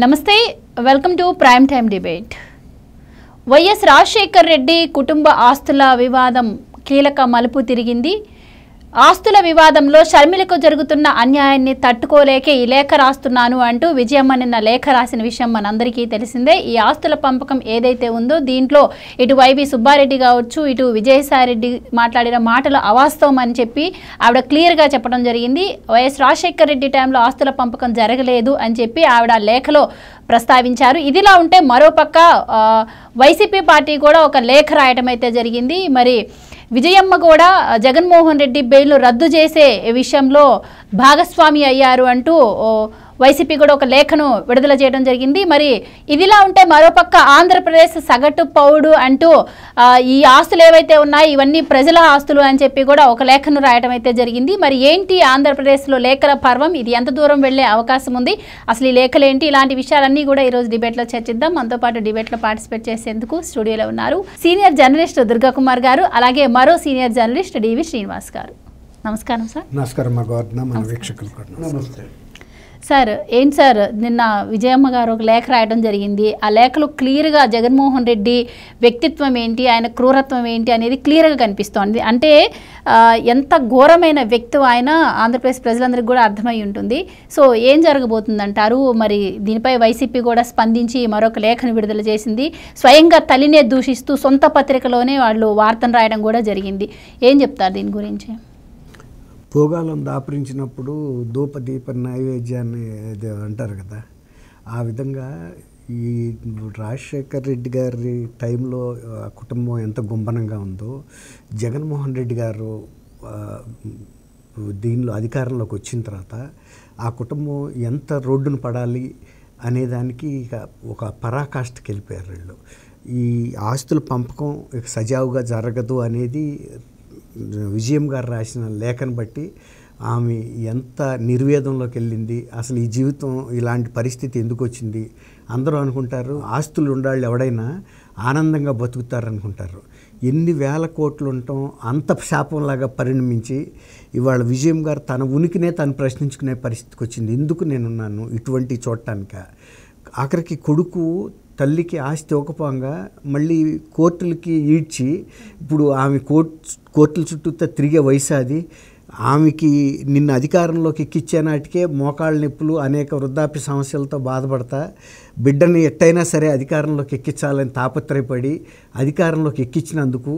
నమస్తే welcome to prime time debate YS Rajasekhar Reddy కుటుంబ ఆస్తుల వివాదం కీలక మలుపు తిరిగింది ఆస్తుల వివాదంలో శర్మిలకు జరుగుతున్న అన్యాయాన్ని తట్టుకోలేకే ఈ లేఖ రాస్తున్నాను అంటూ విజయమ్మ నిన్న లేఖ రాసిన విషయం మనందరికీ తెలిసిందే ఈ ఆస్తుల పంపకం ఏదైతే ఉందో దీంట్లో ఇటు వైవి సుబ్బారెడ్డి కావచ్చు ఇటు విజయసాయి రెడ్డి మాట్లాడిన మాటలు అవాస్తవం అని చెప్పి ఆవిడ క్లియర్గా చెప్పడం జరిగింది వైఎస్ రాజశేఖర్ రెడ్డి టైంలో ఆస్తుల పంపకం జరగలేదు అని చెప్పి ఆవిడ లేఖలో ప్రస్తావించారు ఇదిలా ఉంటే మరోపక్క వైసీపీ పార్టీ కూడా ఒక లేఖ రాయడం అయితే జరిగింది మరి విజయమ్మ కూడా జగన్మోహన్ రెడ్డి బెయిల్ రద్దు చేసే విషయంలో భాగస్వామి అయ్యారు అంటూ వైసీపీ కూడా ఒక లేఖను విడుదల చేయడం జరిగింది మరి ఇదిలా ఉంటే మరోపక్క ఆంధ్రప్రదేశ్ సగటు పౌరుడు అంటూ ఈ ఆస్తులు ఏవైతే ఉన్నాయో ఇవన్నీ ప్రజల ఆస్తులు అని చెప్పి కూడా ఒక లేఖను రాయడం అయితే జరిగింది మరి ఏంటి ఆంధ్రప్రదేశ్లో లేఖల పర్వం ఇది ఎంత దూరం వెళ్లే అవకాశం ఉంది అసలు ఈ లేఖలు ఏంటి ఇలాంటి విషయాలన్నీ కూడా ఈరోజు డిబేట్లో చర్చిద్దాం మనతో పాటు డిబేట్లో పార్టిసిపేట్ చేసేందుకు స్టూడియోలో ఉన్నారు సీనియర్ జర్నలిస్ట్ దుర్గాకుమార్ గారు అలాగే మరో సీనియర్ జర్నలిస్ట్ డివి శ్రీనివాస్ గారు నమస్కారం సార్ నమస్కారం సార్ ఏంటి సార్ నిన్న విజయమ్మ గారు ఒక లేఖ రాయడం జరిగింది ఆ లేఖలో క్లియర్గా జగన్మోహన్ రెడ్డి వ్యక్తిత్వం ఏంటి ఆయన క్రూరత్వం ఏంటి అనేది క్లియర్గా కనిపిస్తోంది అంటే ఎంత ఘోరమైన వ్యక్తి ఆయన ఆంధ్రప్రదేశ్ ప్రజలందరికీ కూడా అర్థమై ఉంటుంది సో ఏం జరగబోతుందంటారు మరి దీనిపై వైసీపీ కూడా స్పందించి మరొక లేఖను విడుదల చేసింది స్వయంగా తల్లినే దూషిస్తూ సొంత పత్రికలోనే వాళ్ళు వార్తను రాయడం కూడా జరిగింది ఏం చెప్తారు దీని గురించి భోగాలం దాపరించినప్పుడు ధూపదీప నైవేద్యాన్ని అంటారు కదా ఆ విధంగా ఈ రాజశేఖర్ రెడ్డి గారి టైంలో ఆ కుటుంబం ఎంత గుంభనంగా ఉందో జగన్మోహన్ రెడ్డి గారు దీనిలో అధికారంలోకి వచ్చిన తర్వాత ఆ కుటుంబం ఎంత రోడ్డును పడాలి అనేదానికి ఒక పరాకాష్ఠకి వెళ్ళిపోయారు వీళ్ళు ఈ ఆస్తుల పంపకం సజావుగా జరగదు అనేది విజయం గారు రాసిన లేఖను బట్టి ఆమె ఎంత నిర్వేదంలోకి వెళ్ళింది అసలు ఈ జీవితం ఇలాంటి పరిస్థితి ఎందుకు వచ్చింది అందరూ అనుకుంటారు ఆస్తులు ఉండాళ్ళు ఎవడైనా ఆనందంగా బతుకుతారనుకుంటారు ఎన్ని వేల కోట్లు ఉండటం అంత శాపంలాగా పరిణమించి ఇవాళ విజయం గారు తన ఉనికినే తను ప్రశ్నించుకునే పరిస్థితికి వచ్చింది ఎందుకు నేనున్నాను ఇటువంటి చూడటానిక ఆఖరికి కొడుకు తల్లికి ఆస్తి ఇవ్వకపోగా మళ్ళీ కోర్టులకి ఈడ్చి ఇప్పుడు ఆమె కోర్టుల చుట్టూతో తిరిగే వయసు అది ఆమెకి నిన్న అధికారంలోకి ఎక్కిచ్చే నాటికే మోకాళ్ళ నొప్పులు అనేక వృద్ధాప్య సమస్యలతో బాధపడతా బిడ్డని ఎట్టయినా సరే అధికారంలోకి ఎక్కించాలని తాపత్రయపడి అధికారంలోకి ఎక్కించినందుకు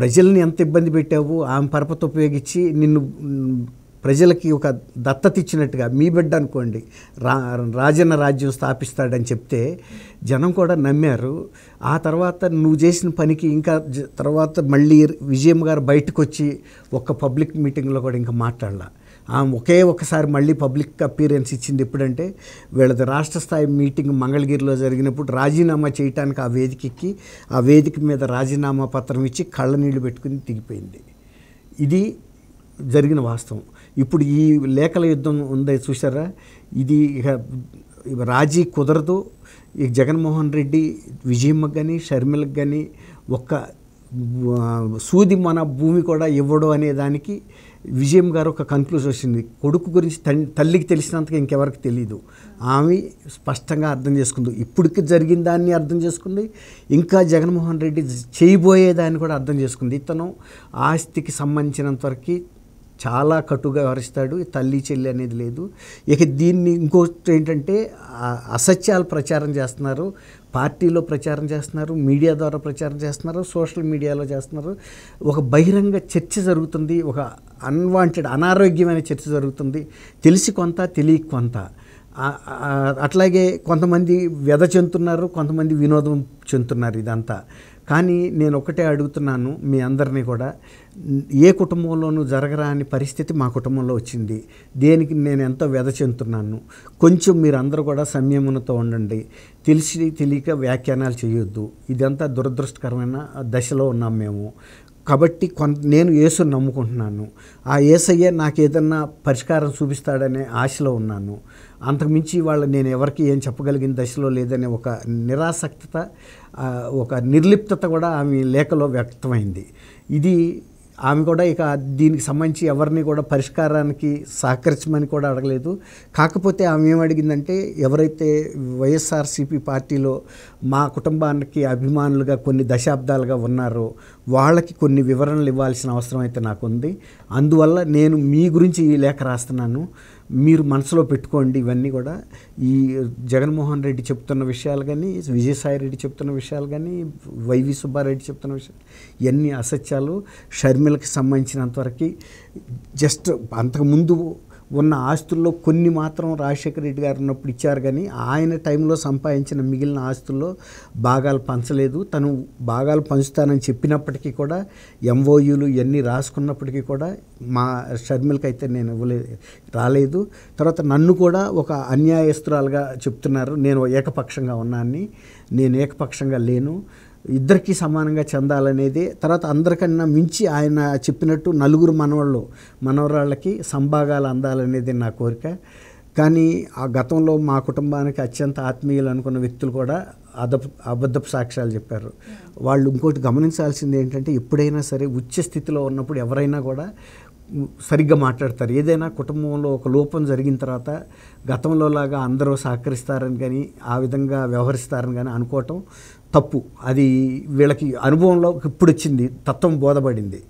ప్రజల్ని ఎంత ఇబ్బంది పెట్టావు ఆమె పరపతి ఉపయోగించి నిన్ను ప్రజలకి ఒక దత్తత ఇచ్చినట్టుగా మీ బిడ్డ అనుకోండి రాజన్న రాజ్యం స్థాపిస్తాడని చెప్తే జనం కూడా నమ్మారు ఆ తర్వాత నువ్వు చేసిన పనికి ఇంకా తర్వాత మళ్ళీ విజయం గారు బయటకు వచ్చి ఒక పబ్లిక్ మీటింగ్లో కూడా ఇంకా మాట్లాడాల ఆమె ఒకసారి మళ్ళీ పబ్లిక్ అపీరెన్స్ ఇచ్చింది ఎప్పుడంటే వీళ్ళది రాష్ట్ర స్థాయి మీటింగ్ మంగళగిరిలో జరిగినప్పుడు రాజీనామా చేయడానికి ఆ వేదికకి ఆ వేదిక మీద రాజీనామా పత్రం ఇచ్చి కళ్ళ నీళ్లు పెట్టుకుని దిగిపోయింది ఇది జరిగిన వాస్తవం ఇప్పుడు ఈ లేఖల యుద్ధం ఉంది చూసారా ఇది ఇక రాజీ కుదరదు ఇక జగన్మోహన్ రెడ్డి విజయమ్మకు కానీ షర్మిలకు కానీ ఒక్క సూది మన భూమి కూడా ఇవ్వడం అనే దానికి విజయం గారు ఒక కన్క్లూజన్ వచ్చింది కొడుకు గురించి తల్లికి తెలిసినంతగా ఇంకెవరికి తెలియదు ఆమె స్పష్టంగా అర్థం చేసుకుంది ఇప్పటికి జరిగిన దాన్ని అర్థం చేసుకుంది ఇంకా జగన్మోహన్ రెడ్డి చేయబోయేదాన్ని కూడా అర్థం చేసుకుంది ఇతను ఆస్తికి సంబంధించినంతవరకు చాలా కటుగా వ్యవహరిస్తాడు తల్లి చెల్లి అనేది లేదు ఇక దీన్ని ఇంకోటి ఏంటంటే అసత్యాలు ప్రచారం చేస్తున్నారు పార్టీలో ప్రచారం చేస్తున్నారు మీడియా ద్వారా ప్రచారం చేస్తున్నారు సోషల్ మీడియాలో చేస్తున్నారు ఒక బహిరంగ చర్చ జరుగుతుంది ఒక అన్వాంటెడ్ అనారోగ్యమైన చర్చ జరుగుతుంది తెలిసి కొంత తెలియక కొంత అట్లాగే కొంతమంది వ్యధ చెందుతున్నారు కొంతమంది వినోదం చెందుతున్నారు ఇదంతా కానీ నేను ఒకటే అడుగుతున్నాను మీ అందరినీ కూడా ఏ కుటుంబంలోనూ జరగరాని పరిస్థితి మా కుటుంబంలో వచ్చింది దేనికి నేను ఎంతో వ్యధ చెందుతున్నాను కొంచెం మీరందరూ కూడా సంయమనంతో ఉండండి తెలిసి తెలియక వ్యాఖ్యానాలు చేయొద్దు ఇదంతా దురదృష్టకరమైన దశలో ఉన్నాం మేము కాబట్టి నేను యేసుని నమ్ముకుంటున్నాను ఆ యేసయ్య నాకు ఏదన్నా పరిష్కారం చూపిస్తాడనే ఆశలో ఉన్నాను అంతకుమించి వాళ్ళ నేను ఎవరికి ఏం చెప్పగలిగిన దశలో లేదనే ఒక నిరాసక్తత ఒక నిర్లిప్తత కూడా ఆమె లేఖలో వ్యక్తమైంది ఇది ఆమె కూడా ఇక దీనికి సంబంధించి ఎవర్ని కూడా పరిష్కారానికి సహకరించమని కూడా అడగలేదు. కాకపోతే ఆమె ఏమ అడిగిందంటే ఎవరైతే వైఎస్ఆర్సీపీ పార్టీలో మా కుటుంబానికి అభిమానులుగా కొన్ని దశాబ్దాలుగా ఉన్నారో వాళ్ళకి కొన్ని వివరణలు ఇవ్వాల్సిన అవసరం అయితే నాకు ఉంది. అందువల్ల నేను మీ గురించి ఈ లేఖ రాస్తున్నాను, మీరు మనసులో పెట్టుకోండి. ఇవన్నీ కూడా ఈ జగన్మోహన్ రెడ్డి చెప్తున్న విషయాలు కానీ విజయసాయి రెడ్డి చెప్తున్న విషయాలు కానీ వైవి సుబ్బారెడ్డి చెప్తున్న విషయాలు ఇవన్నీ అసత్యాలు. షర్మిలకి సంబంధించినంతవరకు జస్ట్ అంతకుముందు ఉన్న ఆస్తుల్లో కొన్ని మాత్రం రాజశేఖర రెడ్డి గారు ఉన్నప్పుడు ఇచ్చారు కానీ ఆయన టైంలో సంపాదించిన మిగిలిన ఆస్తుల్లో భాగాలు పంచలేదు. తను భాగాలు పంచుతానని చెప్పినప్పటికీ కూడా ఎంఓయూలు ఇవన్నీ రాసుకున్నప్పటికీ కూడా మా షర్మిలకి అయితే నేను రాలేదు. తర్వాత నన్ను కూడా ఒక అన్యాయస్తురాలుగా చెప్తున్నారు. నేను ఏకపక్షంగా ఉన్నాను, నేను ఏకపక్షంగా లేను, ఇద్దరికీ సమానంగా చెందాలనేది. తర్వాత అందరికన్నా మించి ఆయన చెప్పినట్టు నలుగురు మనవరాళ్ళకి సంభాగాలు అందాలనేది నా కోరిక. కానీ ఆ గతంలో మా కుటుంబానికి అత్యంత ఆత్మీయులు అనుకున్న వ్యక్తులు కూడా అబద్ధపు సాక్ష్యాలు చెప్పారు. వాళ్ళు ఇంకోటి గమనించాల్సింది ఏంటంటే ఎప్పుడైనా సరే ఉచ్చ స్థితిలో ఉన్నప్పుడు ఎవరైనా కూడా సరిగ్గా మాట్లాడతారు. ఏదైనా కుటుంబంలో ఒక లోపం జరిగిన తర్వాత గతంలో లాగా అందరూ సహకరిస్తారని కానీ ఆ విధంగా వ్యవహరిస్తారని కానీ అనుకోవటం తప్పు. అది వీళ్ళకి అనుభవంలో ఇప్పుడు వచ్చింది, తత్వం బోధపడింది.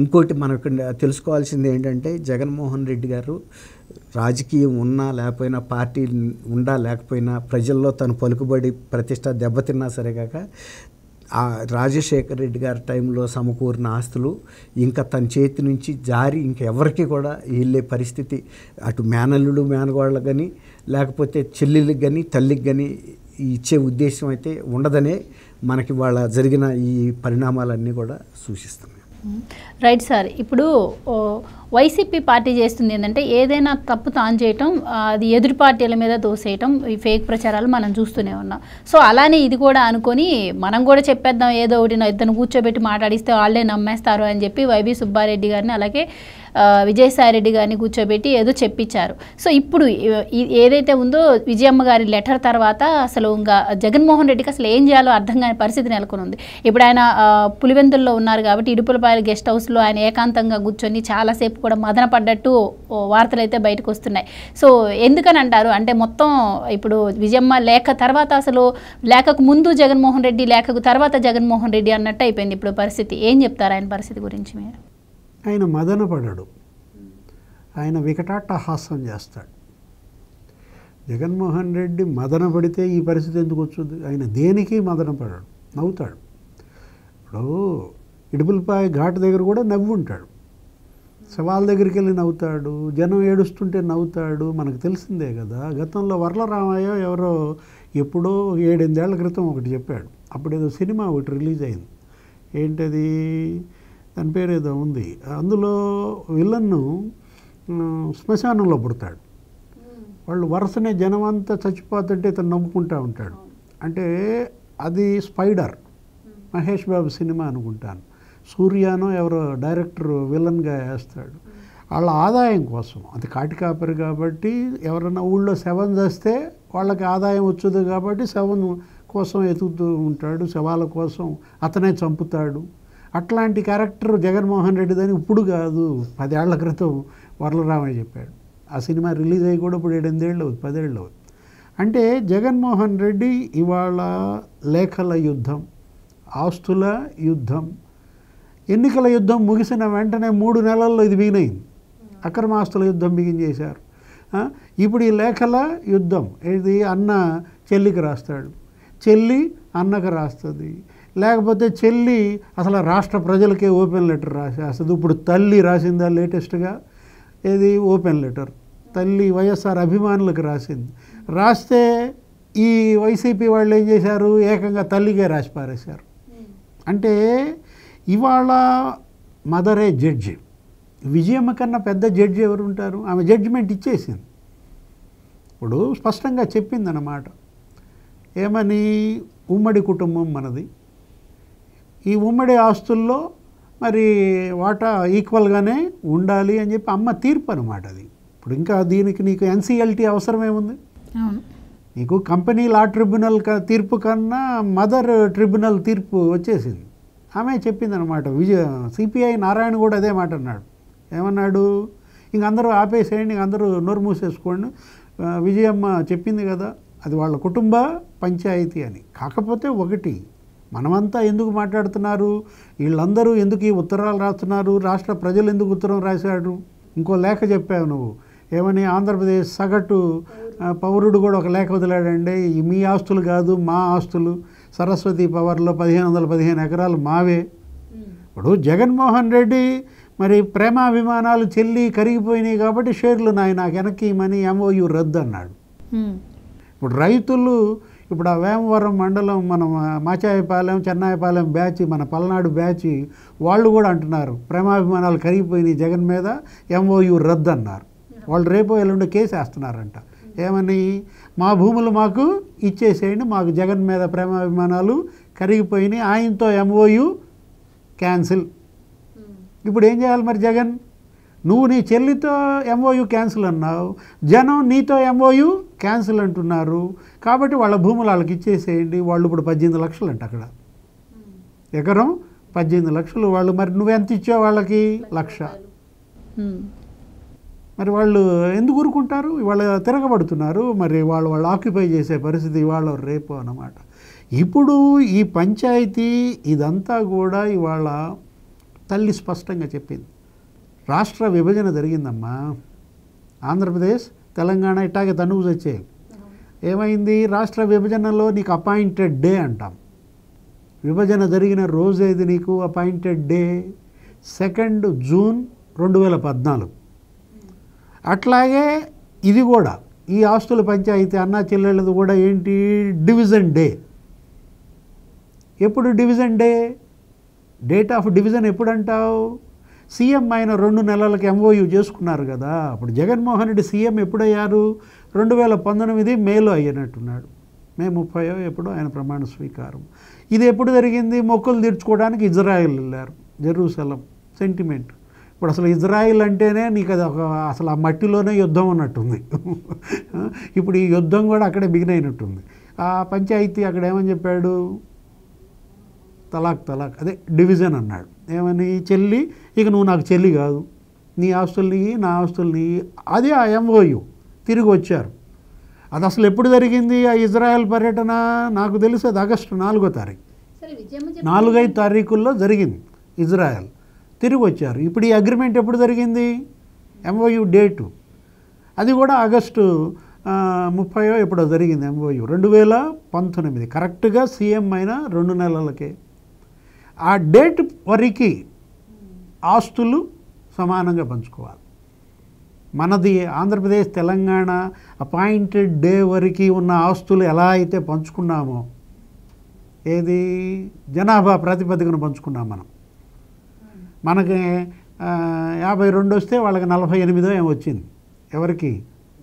ఇంకోటి మనకు తెలుసుకోవాల్సింది ఏంటంటే జగన్మోహన్ రెడ్డి గారు రాజకీయం ఉన్నా లేకపోయినా, పార్టీ ఉండా లేకపోయినా, ప్రజల్లో తను పలుకుబడి ప్రతిష్ట దెబ్బతిన్నా సరే కాక ఆ రాజశేఖర రెడ్డి గారి టైంలో సమకూరిన ఆస్తులు ఇంకా తన చేతి నుంచి జారి ఇంకెవరికి కూడా వెళ్ళే పరిస్థితి అటు మేనల్లుడు మేనగోళ్ళకు కానీ లేకపోతే చెల్లెళ్ళకి కానీ తల్లికి కానీ ఇచ్చే ఉద్దేశం అయితే ఉండదనే మనకి వాళ్ళ జరిగిన ఈ పరిణామాలన్నీ కూడా సూచిస్తున్నాయి. రైట్ సార్, ఇప్పుడు వైసీపీ పార్టీ చేస్తుంది ఏంటంటే ఏదైనా తప్పు తాను చేయటం, అది ఎదురు పార్టీల మీద దోసేయటం, ఈ ఫేక్ ప్రచారాలు మనం చూస్తూనే ఉన్నాం. సో అలానే ఇది కూడా అనుకొని మనం కూడా చెప్పేద్దాం, ఏదో ఒకటి ఇద్దరు కూర్చోబెట్టి మాట్లాడిస్తే వాళ్ళే నమ్మేస్తారు అని చెప్పి వైవి సుబ్బారెడ్డి గారిని అలాగే విజయసాయి రెడ్డి గారిని కూర్చోబెట్టి ఏదో చెప్పించారు. సో ఇప్పుడు ఏదైతే ఉందో విజయమ్మ గారి లెటర్ తర్వాత అసలు ఇంకా జగన్మోహన్ రెడ్డికి అసలు ఏం చేయాలో అర్థం కాని పరిస్థితి నెలకొని ఉంది. ఇప్పుడు ఆయన పులివెందుల్లో ఉన్నారు కాబట్టి ఇడుపులపాయల గెస్ట్ హౌస్లో ఆయన ఏకాంతంగా కూర్చొని చాలాసేపు కూడా మదన పడ్డట్టు వార్తలు అయితే బయటకు వస్తున్నాయి. సో ఎందుకని అంటారు అంటే మొత్తం ఇప్పుడు విజయమ్మ లేఖ తర్వాత అసలు లేఖకు ముందు జగన్మోహన్ రెడ్డి, లేఖకు తర్వాత జగన్మోహన్ రెడ్డి అన్నట్టు అయిపోయింది ఇప్పుడు పరిస్థితి. ఏం చెప్తారు ఆయన పరిస్థితి గురించి మీరు? ఆయన మదన పడడు, ఆయన వికటాట్టహాస్యం చేస్తాడు. జగన్మోహన్ రెడ్డి మదన పడితే ఈ పరిస్థితి ఎందుకు వచ్చింది? ఆయన దేనికి మదన పడడు, నవ్వుతాడు. ఇప్పుడు ఇడుపులపాయ ఘాటు దగ్గర కూడా నవ్వు ఉంటాడు, సవాల్ దగ్గరికి వెళ్ళి నవ్వుతాడు, జనం ఏడుస్తుంటే నవ్వుతాడు. మనకు తెలిసిందే కదా, గతంలో వరలరామయ్య ఎవరో ఎప్పుడో 7-8 ఏళ్ల క్రితం ఒకటి చెప్పాడు. అప్పుడేదో సినిమా ఒకటి రిలీజ్ అయింది, ఏంటది దాని పేరు ఏదో ఉంది. అందులో విలన్ను శ్మశానంలో పుడతాడు, వాళ్ళు వరుసనే జనం అంతా చచ్చిపోతుంటే ఇతను నవ్వుకుంటూ ఉంటాడు. అంటే అది స్పైడర్, మహేష్ బాబు సినిమా అనుకుంటాను. సూర్యాను ఎవరో డైరెక్టర్ విలన్గా వేస్తాడు వాళ్ళ ఆదాయం కోసం. అది కాటి కాపరి కాబట్టి ఎవరైనా ఊళ్ళో శవం చేస్తే వాళ్ళకి ఆదాయం వచ్చేది కాబట్టి శవం కోసం ఎతుకుతూ ఉంటాడు, శవాల కోసం అతనే చంపుతాడు. అట్లాంటి క్యారెక్టర్ జగన్మోహన్ రెడ్డిదని ఇప్పుడు కాదు, 10 ఏళ్ల క్రితం వరలరామయ్య చెప్పాడు. ఆ సినిమా రిలీజ్ అయ్యి కూడా ఇప్పుడు 8-8 ఏళ్ళు అవుతుంది, 10 ఏళ్ళు అవుతుంది. అంటే జగన్మోహన్ రెడ్డి ఇవాళ లేఖల యుద్ధం, ఆస్తుల యుద్ధం, ఎన్నికల యుద్ధం ముగిసిన వెంటనే 3 నెలల్లో ఇది బిగినైంది. అక్రమ ఆస్తుల యుద్ధం బిగించేశారు. ఇప్పుడు ఈ లేఖల యుద్ధం, ఇది అన్న చెల్లికి రాస్తాడు, చెల్లి అన్నకు రాస్తుంది, లేకపోతే చెల్లి అసలు రాష్ట్ర ప్రజలకే ఓపెన్ లెటర్ రాసేస్తుంది. ఇప్పుడు తల్లి రాసిందా లేటెస్ట్గా ఏది ఓపెన్ లెటర్, తల్లి వైఎస్ఆర్ అభిమానులకు రాసింది. రాస్తే ఈ వైసీపీ వాళ్ళు ఏం చేశారు, ఏకంగా తల్లికే రాసి పారేశారు. అంటే ఇవాళ మదరే జడ్జి, విజయమ్మ కన్నా పెద్ద జడ్జి ఎవరు ఉంటారు? ఆమె జడ్జిమెంట్ ఇచ్చేసింది, ఇప్పుడు స్పష్టంగా చెప్పిందన్నమాట. ఏమని? ఉమ్మడి కుటుంబం మనది, ఈ ఉమ్మడి ఆస్తుల్లో మరి వాటా ఈక్వల్గానే ఉండాలి అని చెప్పి అమ్మ తీర్పు అనమాట. అది ఇప్పుడు ఇంకా దీనికి నీకు NCLT అవసరమేముంది? నీకు కంపెనీ లా ట్రిబ్యునల్ తీర్పు కన్నా మదర్ ట్రిబ్యునల్ తీర్పు వచ్చేసింది. ఆ ఆమె చెప్పిందన్నమాట. విజయ సిపిఐ నారాయణ కూడా అదే మాట అన్నాడు. ఏమన్నాడు, ఇంక అందరూ ఆపేసేయండి, ఇంక అందరూ నోరు మూసేసుకోండి, విజయమ్మ చెప్పింది కదా అది వాళ్ళ కుటుంబ పంచాయతీ అని. కాకపోతే ఒకటి, మనమంతా ఎందుకు మాట్లాడుతున్నారు, వీళ్ళందరూ ఎందుకు ఈ ఉత్తరాలు రాస్తున్నారు, రాష్ట్ర ప్రజలు ఎందుకు ఉత్తరం రాశారు. ఇంకో లేఖ చెప్పావు నువ్వు, ఏమని, ఆంధ్రప్రదేశ్ సగటు పౌరుడు కూడా ఒక లేఖ వదిలాడండి, మీ ఆస్తులు కాదు మా ఆస్తులు, సరస్వతి పవర్లో 1515 ఎకరాలు మావే. ఇప్పుడు జగన్మోహన్ రెడ్డి మరి ప్రేమాభిమానాలు చెల్లి కరిగిపోయినాయి కాబట్టి షేర్లు నాకు వెనక్కి మనీ MOU రద్దు అన్నాడు. ఇప్పుడు రైతులు, ఇప్పుడు ఆ వేమవరం మండలం, మనం మాచాయపాలెం చెన్నాయపాలెం బ్యాచ్, మన పల్నాడు బ్యాచ్ వాళ్ళు కూడా అంటున్నారు ప్రేమాభిమానాలు కరిగిపోయినాయి జగన్ మీద, MOU రద్దు అన్నారు. వాళ్ళు రేపు ఎల్లుండి కేసు వేస్తున్నారంట. ఏమని, మా భూములు మాకు ఇచ్చేసేయండి, మాకు జగన్ మీద ప్రేమాభిమానాలు కరిగిపోయినాయి, ఆయనతో MOU క్యాన్సిల్. ఇప్పుడు ఏం చేయాలి మరి జగన్, నువ్వు నీ చెల్లితో MOU క్యాన్సిల్ అన్నావు, జనం నీతో MOU క్యాన్సిల్ అంటున్నారు, కాబట్టి వాళ్ళ భూములు వాళ్ళకి ఇచ్చేసేయండి. వాళ్ళు ఇప్పుడు 18 లక్షలు అంట, అక్కడ ఎకరం 18 లక్షలు. వాళ్ళు మరి నువ్వెంత ఇచ్చావు వాళ్ళకి, 1,00,000. మరి వాళ్ళు ఎందుకు ఊరుకుంటారు, వాళ్ళు తిరగబడుతున్నారు. మరి వాళ్ళు ఆక్యుపై చేసే పరిస్థితి ఇవాళ రేపు అన్నమాట. ఇప్పుడు ఈ పంచాయతీ ఇదంతా కూడా ఇవాళ తల్లి స్పష్టంగా చెప్పింది, రాష్ట్ర విభజన జరిగిందమ్మా, ఆంధ్రప్రదేశ్ తెలంగాణ ఇట్టాగే తనుగులు వచ్చాయి. ఏమైంది, రాష్ట్ర విభజనలో నీకు అపాయింటెడ్ డే అంటాం, విభజన జరిగిన రోజేది నీకు అపాయింటెడ్ డే, 2 జూన్ 2014. అట్లాగే ఇది కూడా, ఈ ఆస్తుల పంచాయతీ అన్నా చెల్లెళ్ళది కూడా ఏంటి, డివిజన్ డే. ఎప్పుడు division day, date of division ఎప్పుడు అంటావు, సీఎం అయిన 2 నెలలకు MOU చేసుకున్నారు కదా. అప్పుడు జగన్మోహన్ రెడ్డి సీఎం ఎప్పుడయ్యారు, 2019 మేలో అయ్యనట్టున్నాడు, మే 30 ఎప్పుడో ఆయన ప్రమాణ స్వీకారం. ఇది ఎప్పుడు జరిగింది, మొక్కులు తీర్చుకోవడానికి ఇజ్రాయెల్ వెళ్ళారు, జెరూసలం సెంటిమెంట్. ఇప్పుడు అసలు ఇజ్రాయిల్ అంటేనే నీకు అది ఒక అసలు ఆ మట్టిలోనే యుద్ధం ఉన్నట్టుంది. ఇప్పుడు ఈ యుద్ధం కూడా అక్కడే బిగిన్ అయినట్టుంది. ఆ పంచాయతీ అక్కడ ఏమని చెప్పాడు, తలాక్ తలాక్ అదే డివిజన్ అన్నాడు. ఏమని, చెల్లి ఇక నువ్వు నాకు చెల్లి కాదు, నీ ఆస్తుల్ని నా ఆస్తుల్ని, అదే ఆ MOU తిరిగి వచ్చారు. అది అసలు ఎప్పుడు జరిగింది ఆ ఇజ్రాయెల్ పర్యటన, నాకు తెలిసి అది ఆగస్టు 4వ తారీఖు, 4-5 తారీఖుల్లో జరిగింది, ఇజ్రాయెల్ తిరిగి వచ్చారు. ఇప్పుడు ఈ అగ్రిమెంట్ ఎప్పుడు జరిగింది, MOU డేటు అది కూడా ఆగస్టు 30 ఎప్పుడో జరిగింది, MOU 2019 కరెక్ట్గా సీఎం అయిన 2 నెలలకే. ఆ డేట్ వరకు ఆస్తులు సమానంగా పంచుకోవాలి. మనది ఆంధ్రప్రదేశ్ తెలంగాణ అపాయింటెడ్ డే వరకు ఉన్న ఆస్తులు ఎలా అయితే పంచుకున్నామో, ఏది జనాభా ప్రాతిపదికను పంచుకున్నాం మనం, మనకి 52 వస్తే వాళ్ళకి 48 ఏమి వచ్చింది, ఎవరికి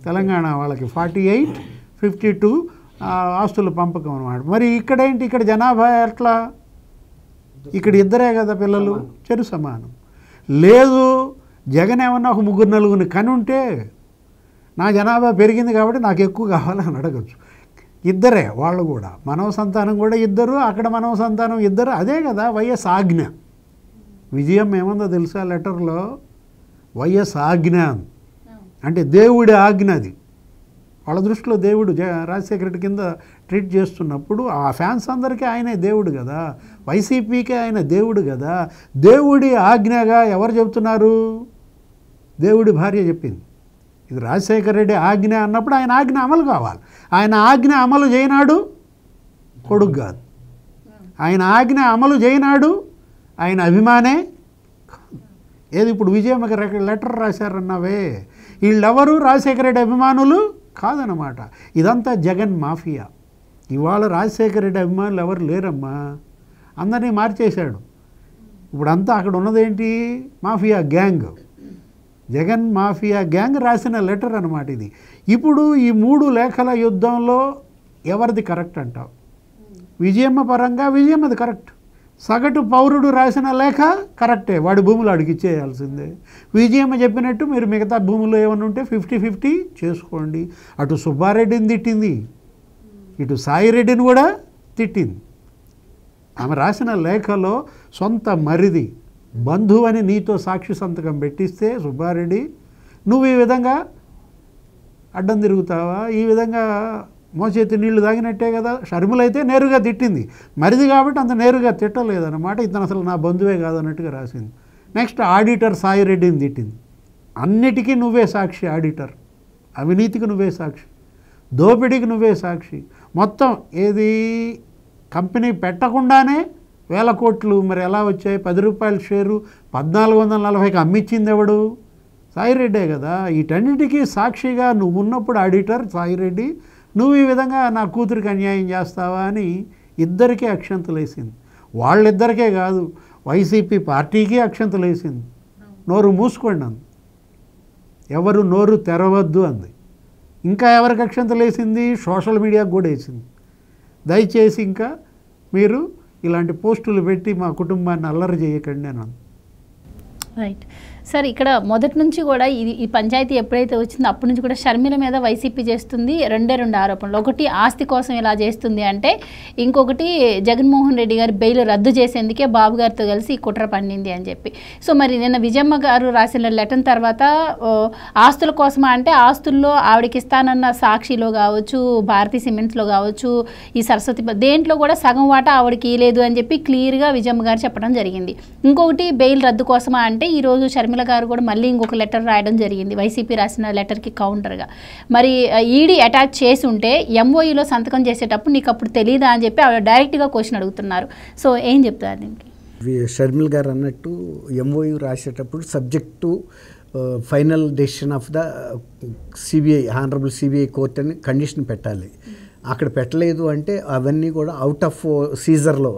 తెలంగాణ వాళ్ళకి 48-52 ఆస్తుల పంపకం అన్నమాట. మరి ఇక్కడేంటి, ఇక్కడ జనాభా ఎట్లా, ఇక్కడ ఇద్దరే కదా పిల్లలు, చెరు సమానం లేదు. జగన్ ఏమన్నా ఒక 3-4 కని ఉంటే నా జనాభా పెరిగింది కాబట్టి నాకు ఎక్కువ కావాలని అడగచ్చు. ఇద్దరే వాళ్ళు కూడా, మనవ సంతానం కూడా ఇద్దరు, అక్కడ మనవ సంతానం ఇద్దరు, అదే కదా వైఎస్ ఆజ్ఞ. విజయం ఏముందో తెలుసా లెటర్లో, వైఎస్ ఆజ్ఞ అంటే దేవుడి ఆజ్ఞ. అది వాళ్ళ దృష్టిలో దేవుడు, రాజశేఖర రెడ్డి కింద ట్రీట్ చేస్తున్నప్పుడు ఆ ఫ్యాన్స్ అందరికీ ఆయనే దేవుడు కదా, వైసీపీకే ఆయన దేవుడు కదా. దేవుడి ఆజ్ఞగా ఎవరు చెబుతున్నారు, దేవుడి భార్య చెప్పింది. ఇది రాజశేఖర రెడ్డి ఆజ్ఞ అన్నప్పుడు ఆయన ఆజ్ఞ అమలు కావాలి. ఆయన ఆజ్ఞ అమలు చేయనాడు కొడుకు కాదు, ఆయన ఆజ్ఞ అమలు చేయనాడు ఆయన అభిమానే. ఏది, ఇప్పుడు విజయమ్మకి లెటర్ రాశారన్నావే, వీళ్ళెవరు రాజశేఖర రెడ్డి అభిమానులు కాదనమాట. ఇదంతా జగన్ మాఫియా. ఇవాళ రాజశేఖర రెడ్డి అభిమానులు ఎవరు లేరమ్మా, అందరినీ మార్చేశాడు. ఇప్పుడంతా అక్కడ ఉన్నదేంటి, mafia gang, Jagan mafia gang రాసిన లెటర్ అనమాట ఇది. ఇప్పుడు ఈ 3 లేఖల యుద్ధంలో ఎవరిది కరెక్ట్ అంటావు, విజయమ్మ పరంగా విజయమ్మది కరెక్ట్, సగటు పౌరుడు రాసిన లేఖ కరెక్టే, వాడి భూములు అడిగిచ్చేయాల్సిందే. విజయమ్మ చెప్పినట్టు మీరు మిగతా భూములు ఏమైనా ఉంటే 50-50 చేసుకోండి. అటు సుబ్బారెడ్డిని తిట్టింది, ఇటు సాయిరెడ్డిని కూడా తిట్టింది. ఆమె రాసిన లేఖలో సొంత మరిది బంధువని నీతో సాక్షి సంతకం పెట్టిస్తే సుబ్బారెడ్డి నువ్వు ఈ విధంగా అడ్డం తిరుగుతావా, ఈ విధంగా మోచేతి నీళ్లు తాగినట్టే కదా. షర్మిల అయితే నేరుగా తిట్టింది, మరిది కాబట్టి అంత నేరుగా తిట్టలేదన్నమాట. ఇతను అసలు నా బంధువే కాదన్నట్టుగా రాసింది. నెక్స్ట్ ఆడిటర్ సాయిరెడ్డిని తిట్టింది, అన్నిటికీ నువ్వే సాక్షి ఆడిటర్, అవినీతికి నువ్వే సాక్షి, దోపిడీకి నువ్వే సాక్షి, మొత్తం ఏది కంపెనీ పెట్టకుండానే వేల కోట్లు మరి ఎలా వచ్చాయి, 10 రూపాయల షేరు 1440కి అమ్మిచ్చింది ఎవడు, సాయిరెడ్డే కదా. వీటన్నిటికీ సాక్షిగా నువ్వు ఉన్నప్పుడు ఆడిటర్ సాయిరెడ్డి నువ్వు ఈ విధంగా నా కూతురికి అన్యాయం చేస్తావా అని ఇద్దరికీ అక్షంతలేసింది. వాళ్ళిద్దరికే కాదు వైసీపీ పార్టీకి అక్షంతలేసింది. నోరు మూసుకోండి అంది, ఎవరు నోరు తెరవద్దు అంది. ఇంకా ఎవరికి అక్షంతలేసింది, సోషల్ మీడియాకు కూడా వేసింది. దయచేసి ఇంకా మీరు ఇలాంటి పోస్టులు పెట్టి మా కుటుంబాన్ని అల్లరి చేయకండి అని అంది. రైట్ సార్, ఇక్కడ మొదటి నుంచి కూడా ఈ పంచాయతీ ఎప్పుడైతే వచ్చిందో అప్పటి నుంచి కూడా షర్మిల మీద వైసీపీ చేస్తుంది 2 ఆరోపణలు. ఒకటి ఆస్తి కోసం ఇలా చేస్తుంది అంటే, ఇంకొకటి జగన్మోహన్ రెడ్డి గారి బెయిల్ రద్దు చేసేందుకే బాబు గారితో కలిసి కుట్ర పండింది అని చెప్పి. సో మరి నిన్న విజయమ్మ గారు రాసిన లెటర్ తర్వాత ఆస్తుల కోసమా అంటే, ఆస్తుల్లో ఆవిడకి ఇస్తానన్న సాక్షిలో కావచ్చు, భారతీ సిమెంట్స్లో కావచ్చు, ఈ సరస్వతి దేంట్లో కూడా సగం వాటా ఆవిడకి లేదు అని చెప్పి క్లియర్గా విజయమ్మ గారు చెప్పడం జరిగింది. ఇంకొకటి బెయిల్ రద్దు కోసమా అంటే, ఈరోజు షర్మిల గారు కూడా మళ్ళీ ఇంకొక లెటర్ రాయడం జరిగింది వైసీపీ రాసిన లెటర్కి కౌంటర్గా. మరి ఈడీ అటాచ్ చేసి ఉంటే ఎంఓఈలో సంతకం చేసేటప్పుడు నీకు అప్పుడు తెలియదా అని చెప్పి ఆవిడ డైరెక్ట్గా క్వశ్చన్ అడుగుతున్నారు. సో ఏం చెప్తారు దీనికి? షర్మిల గారు అన్నట్టు ఎంఓయూ రాసేటప్పుడు subject final decision of the CBI, honourable CBI court అని కండిషన్ పెట్టాలి. అక్కడ పెట్టలేదు అంటే అవన్నీ కూడా అవుట్ ఆఫ్ సీజర్లో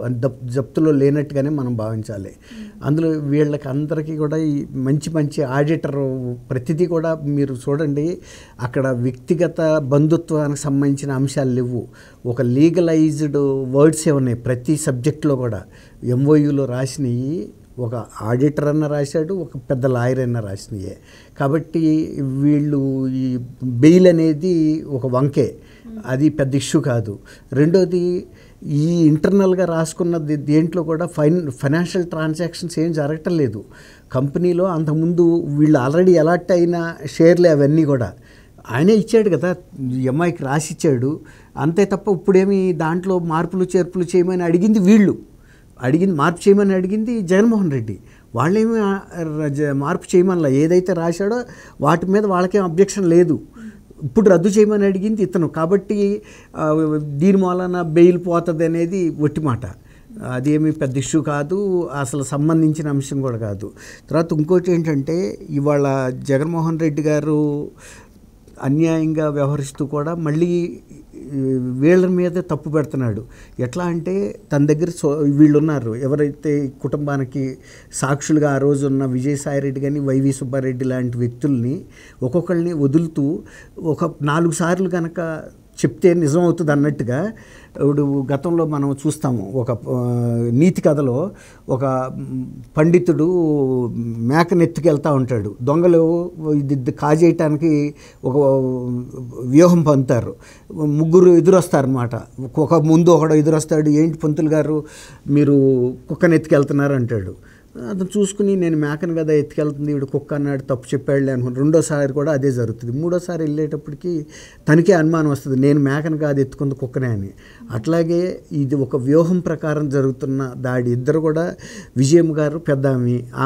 జప్తులో లేనట్టుగానే మనం భావించాలి. అందులో వీళ్ళకి అందరికీ కూడా ఈ మంచి మంచి ఆడిటర్ ప్రతిదీ కూడా మీరు చూడండి, అక్కడ వ్యక్తిగత బంధుత్వానికి సంబంధించిన అంశాలు లేవు. ఒక లీగలైజ్డ్ వర్డ్సే ఉన్నాయి ప్రతి సబ్జెక్టులో కూడా. ఎంఓయూలో రాసినవి ఒక ఆడిటర్ అన్న రాశాడు, ఒక పెద్ద లాయర్ అన్న రాసినయే. కాబట్టి వీళ్ళు ఈ బెయిల్ అనేది ఒక వంకే, అది పెద్ద ఇష్యూ కాదు. రెండోది ఈ ఇంటర్నల్గా రాసుకున్న దేంట్లో కూడా ఫైనాన్షియల్ ట్రాన్సాక్షన్స్ ఏం జరగటం లేదు కంపెనీలో. అంతకుముందు వీళ్ళు ఆల్రెడీ అలాట్ అయిన షేర్లు అవన్నీ కూడా ఆయనే ఇచ్చాడు కదా, ఎంఐకి రాసి ఇచ్చాడు అంతే తప్ప ఇప్పుడేమి దాంట్లో మార్పులు చేర్పులు చేయమని అడిగింది వీళ్ళు, మార్పు చేయమని అడిగింది జగన్మోహన్ రెడ్డి. వాళ్ళేమి మార్పు చేయమని ఏదైతే రాశాడో వాటి మీద వాళ్ళకేం అబ్జెక్షన్ లేదు. ఇప్పుడు రద్దు చేయమని అడిగింది ఇతను. కాబట్టి దీని మూలన బెయిల్ పోతుంది అనేది ఒట్టి మాట, అదేమి పెద్ద ఇష్యూ కాదు, అసలు సంబంధించిన అంశం కూడా కాదు. తర్వాత ఇంకోటి ఏంటంటే, ఇవాళ జగన్మోహన్ రెడ్డి గారు అన్యాయంగా వ్యవహరిస్తూ కూడా మళ్ళీ వీళ్ళ మీద తప్పు పెడుతున్నాడు. ఎట్లా అంటే తన దగ్గర వీళ్ళున్నారు ఎవరైతే కుటుంబానికి సాక్షులుగా ఆ రోజు ఉన్న విజయసాయిరెడ్డి కానీ వైవి సుబ్బారెడ్డి లాంటి వ్యక్తుల్ని ఒక్కొక్కరిని వదులుతూ ఒక 4 సార్లు కనుక చెప్తే నిజం అవుతుంది అన్నట్టుగా. ఇప్పుడు గతంలో మనం చూస్తాము ఒక నీతి కథలో ఒక పండితుడు మేకను ఎత్తుకెళ్తూ ఉంటాడు, దొంగలు ఇది కాజేయటానికి ఒక వ్యూహం పంతారు, ముగ్గురు ఎదురొస్తారన్నమాట. ఒక ముందు ఒకడు ఎదురొస్తాడు, ఏంటి పంతులు గారు మీరు కుక్కను ఎత్తుకెళ్తున్నారు అంటాడు. అతను చూసుకుని నేను మేకను కదా ఎత్తుకెళ్తుంది, ఇప్పుడు కుక్క అన్నాడు తప్పు చెప్పాడులే అనుకుని రెండోసారి కూడా అదే జరుగుతుంది. మూడోసారి వెళ్ళేటప్పటికి తనకే అనుమానం వస్తుంది, నేను మేకను కాదు ఎత్తుకుంది కుక్కనే అని. అట్లాగే ఇది ఒక వ్యూహం ప్రకారం జరుగుతున్న దాడి. ఇద్దరు కూడా విజయమ్మ గారు పెద్ద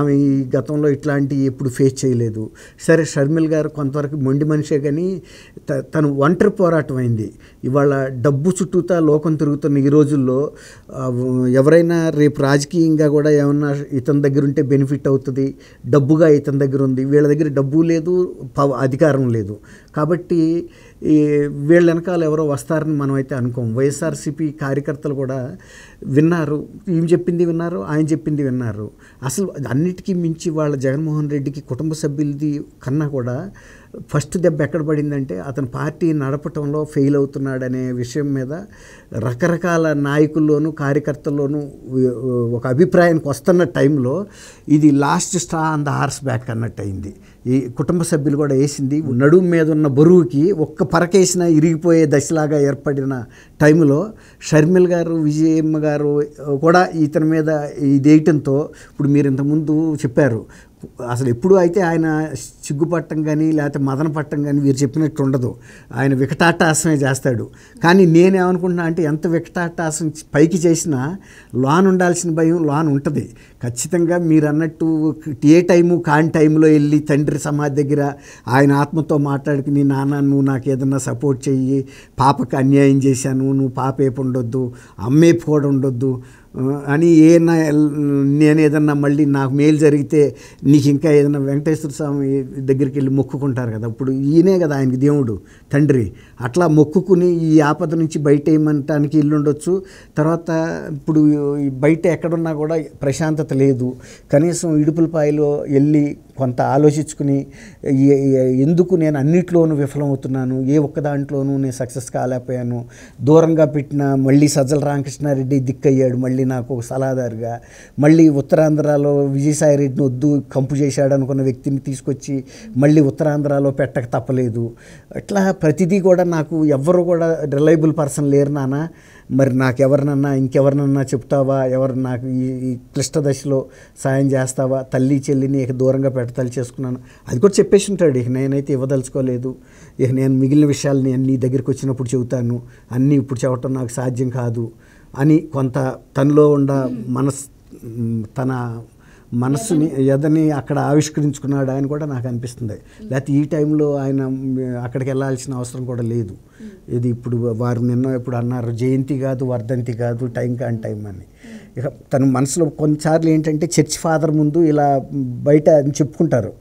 ఆమె గతంలో ఇట్లాంటివి ఎప్పుడు ఫేస్ చేయలేదు. సరే షర్మిల గారు కొంతవరకు మొండి మనిషే కానీ తను ఒంటరి పోరాటం అయింది. ఇవాళ డబ్బు చుట్టూతా లోకం తిరుగుతున్న ఈ రోజుల్లో ఎవరైనా రేపు రాజకీయంగా కూడా ఏమన్నా ఇతను దగ్గర ఉంటే బెనిఫిట్ అవుతుంది, డబ్బుగా ఇతని దగ్గర ఉంది, వీళ్ళ దగ్గర డబ్బు లేదు, అధికారం లేదు. కాబట్టి వీళ్ళ వెనకాల ఎవరో వస్తారని మనం అయితే అనుకోం. వైఎస్ఆర్సీపీ కార్యకర్తలు కూడా విన్నారు, ఏం చెప్పింది విన్నారు, ఆయన చెప్పింది విన్నారు. అసలు అన్నిటికీ మించి వాళ్ళ జగన్మోహన్ రెడ్డికి కుటుంబ సభ్యులది కన్నా కూడా ఫస్ట్ దెబ్బ ఎక్కడ పడిందంటే అతను పార్టీ నడపటంలో ఫెయిల్ అవుతున్నాడనే విషయం మీద రకరకాల నాయకుల్లోనూ కార్యకర్తల్లోనూ ఒక అభిప్రాయానికి వస్తున్న టైంలో ఇది last straw on the horse back అన్నట్టు అయింది. ఈ కుటుంబ సభ్యులు కూడా వేసింది నడుము మీద ఉన్న బరువుకి ఒక్క పరకేసిన ఇరిగిపోయే దశలాగా ఏర్పడిన టైంలో షర్మిల్ గారు విజయమ్మ గారు కూడా ఇతని మీద ఇదేయటంతో ఇప్పుడు మీరు ఇంతకుముందు చెప్పారు అసలు ఎప్పుడు అయితే ఆయన సిగ్గుపట్టం కానీ లేకపోతే మదన పట్టం కానీ వీరు చెప్పినట్టు ఉండదు, ఆయన వికటాటాసమే చేస్తాడు. కానీ నేనేమనుకుంటున్నా అంటే ఎంత వికటాటాసం పైకి చేసినా లోన్ ఉండాల్సిన భయం లోన్ ఉంటుంది ఖచ్చితంగా. మీరు అన్నట్టు ఏ టైము కాని టైంలో వెళ్ళి తండ్రి సమాధి దగ్గర ఆయన ఆత్మతో మాట్లాడుకుని నాన్న నువ్వు నాకు ఏదన్నా సపోర్ట్ చెయ్యి, పాపకు అన్యాయం చేశాను, నువ్వు పాప ఏపు ఉండొద్దు, అమ్మే పోడు ఉండొద్దు అని, ఏదన్నా నేనేదన్నా మళ్ళీ నాకు మేలు జరిగితే నీకు ఇంకా ఏదన్నా వెంకటేశ్వర స్వామి దగ్గరికి వెళ్ళి మొక్కుకుంటారు కదా, ఇప్పుడు ఈయనే కదా ఆయనకి దేవుడు తండ్రి, అట్లా మొక్కుకుని ఈ ఆపద నుంచి బయట ఏమనటానికి ఇల్లు ఉండొచ్చు. తర్వాత ఇప్పుడు బయట ఎక్కడున్నా కూడా ప్రశాంతత లేదు, కనీసం ఇడుపులపాయలో వెళ్ళి కొంత ఆలోచించుకుని ఎందుకు నేను అన్నిట్లోనూ విఫలమవుతున్నాను, ఏ ఒక్క దాంట్లోనూ నేను సక్సెస్ కాలేకపోయాను, దూరంగా పెట్టిన మళ్ళీ సజ్జల రామకృష్ణారెడ్డి దిక్కయ్యాడు మళ్ళీ నాకు సలహాదారుగా, మళ్ళీ ఉత్తరాంధ్రలో విజయసాయిరెడ్డిని వద్దు కంపు చేశాడు అనుకున్న వ్యక్తిని తీసుకొచ్చి మళ్ళీ ఉత్తరాంధ్రలో పెట్టక తప్పలేదు. అట్లా ప్రతిదీ కూడా నాకు ఎవ్వరు కూడా రిలయబుల్ పర్సన్ లేరు నాన్న, మరి నాకు ఎవరినన్నా ఇంకెవరినన్నా చెప్తావా, ఎవరు నాకు ఈ క్లిష్ట దశలో సాయం చేస్తావా, తల్లి చెల్లిని ఇక దూరంగా పెట్టదలుచేసుకున్నాను అది కూడా చెప్పేసి ఉంటాడు, ఇక నేనైతే ఇవ్వదలుచుకోలేదు, ఇక నేను మిగిలిన విషయాలు నేను నీ దగ్గరికి వచ్చినప్పుడు చెబుతాను, అన్నీ ఇప్పుడు చెప్పటం నాకు సాధ్యం కాదు అని కొంత తనలో ఉన్న తన మనస్సుని ఎదని అక్కడ ఆవిష్కరించుకున్నాడు ఆయన కూడా నాకు అనిపిస్తుంది. లేకపోతే ఈ టైంలో ఆయన అక్కడికి వెళ్ళాల్సిన అవసరం కూడా లేదు. ఇది ఇప్పుడు వారు నిన్న ఇప్పుడు అన్నారు జయంతి కాదు వర్ధంతి కాదు టైం కాని టైం అని. ఇక తన మనసులో కొన్నిసార్లు ఏంటంటే చర్చ్ ఫాదర్ ముందు ఇలా బయట చెప్పుకుంటారు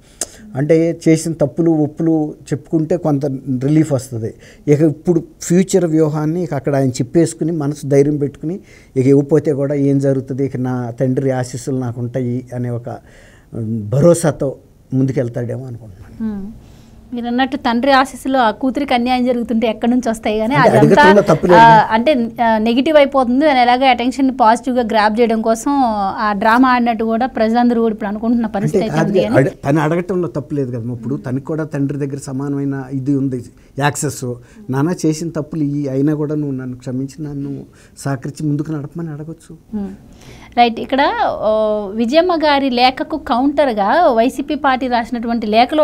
అంటే చేసిన తప్పులు ఒప్పులు చెప్పుకుంటే కొంత రిలీఫ్ వస్తుంది. ఇక ఇప్పుడు ఫ్యూచర్ వ్యూహాన్ని అక్కడ ఆయన చెప్పేసుకుని మనసు ధైర్యం పెట్టుకుని ఇక ఇవ్వకపోతే కూడా ఏం జరుగుతుంది, ఇక నా తండ్రి ఆశీస్సులు నాకు ఉంటాయి అనే ఒక భరోసాతో ముందుకెళ్తాడేమో అనుకుంటున్నాను. మీరు అన్నట్టు తండ్రి ఆశీస్సులో ఆ కూతురికి అన్యాయం జరుగుతుంటే ఎక్కడి నుంచి వస్తాయి కానీ అదంతా అంటే నెగిటివ్ అయిపోతుంది అని ఎలాగో అటెన్షన్ పాజిటివ్గా గ్రాప్ చేయడం కోసం ఆ డ్రామా ఆడినట్టు కూడా ప్రజలందరూ కూడా ఇప్పుడు అనుకుంటున్న పరిస్థితి. తను అడగటంలో తప్పు లేదు కదా, ఇప్పుడు తనకు కూడా తండ్రి దగ్గర సమానమైన ఇది ఉంది యాక్సెస్, నాన్న చేసిన తప్పులు ఇవి అయినా కూడా నువ్వు నన్ను క్షమించి నన్ను సహకరించి ముందుకు నడపమని అడగచ్చు. రైట్, ఇక్కడ విజయమ్మ గారి లేఖకు కౌంటర్గా వైసీపీ పార్టీ రాసినటువంటి లేఖలో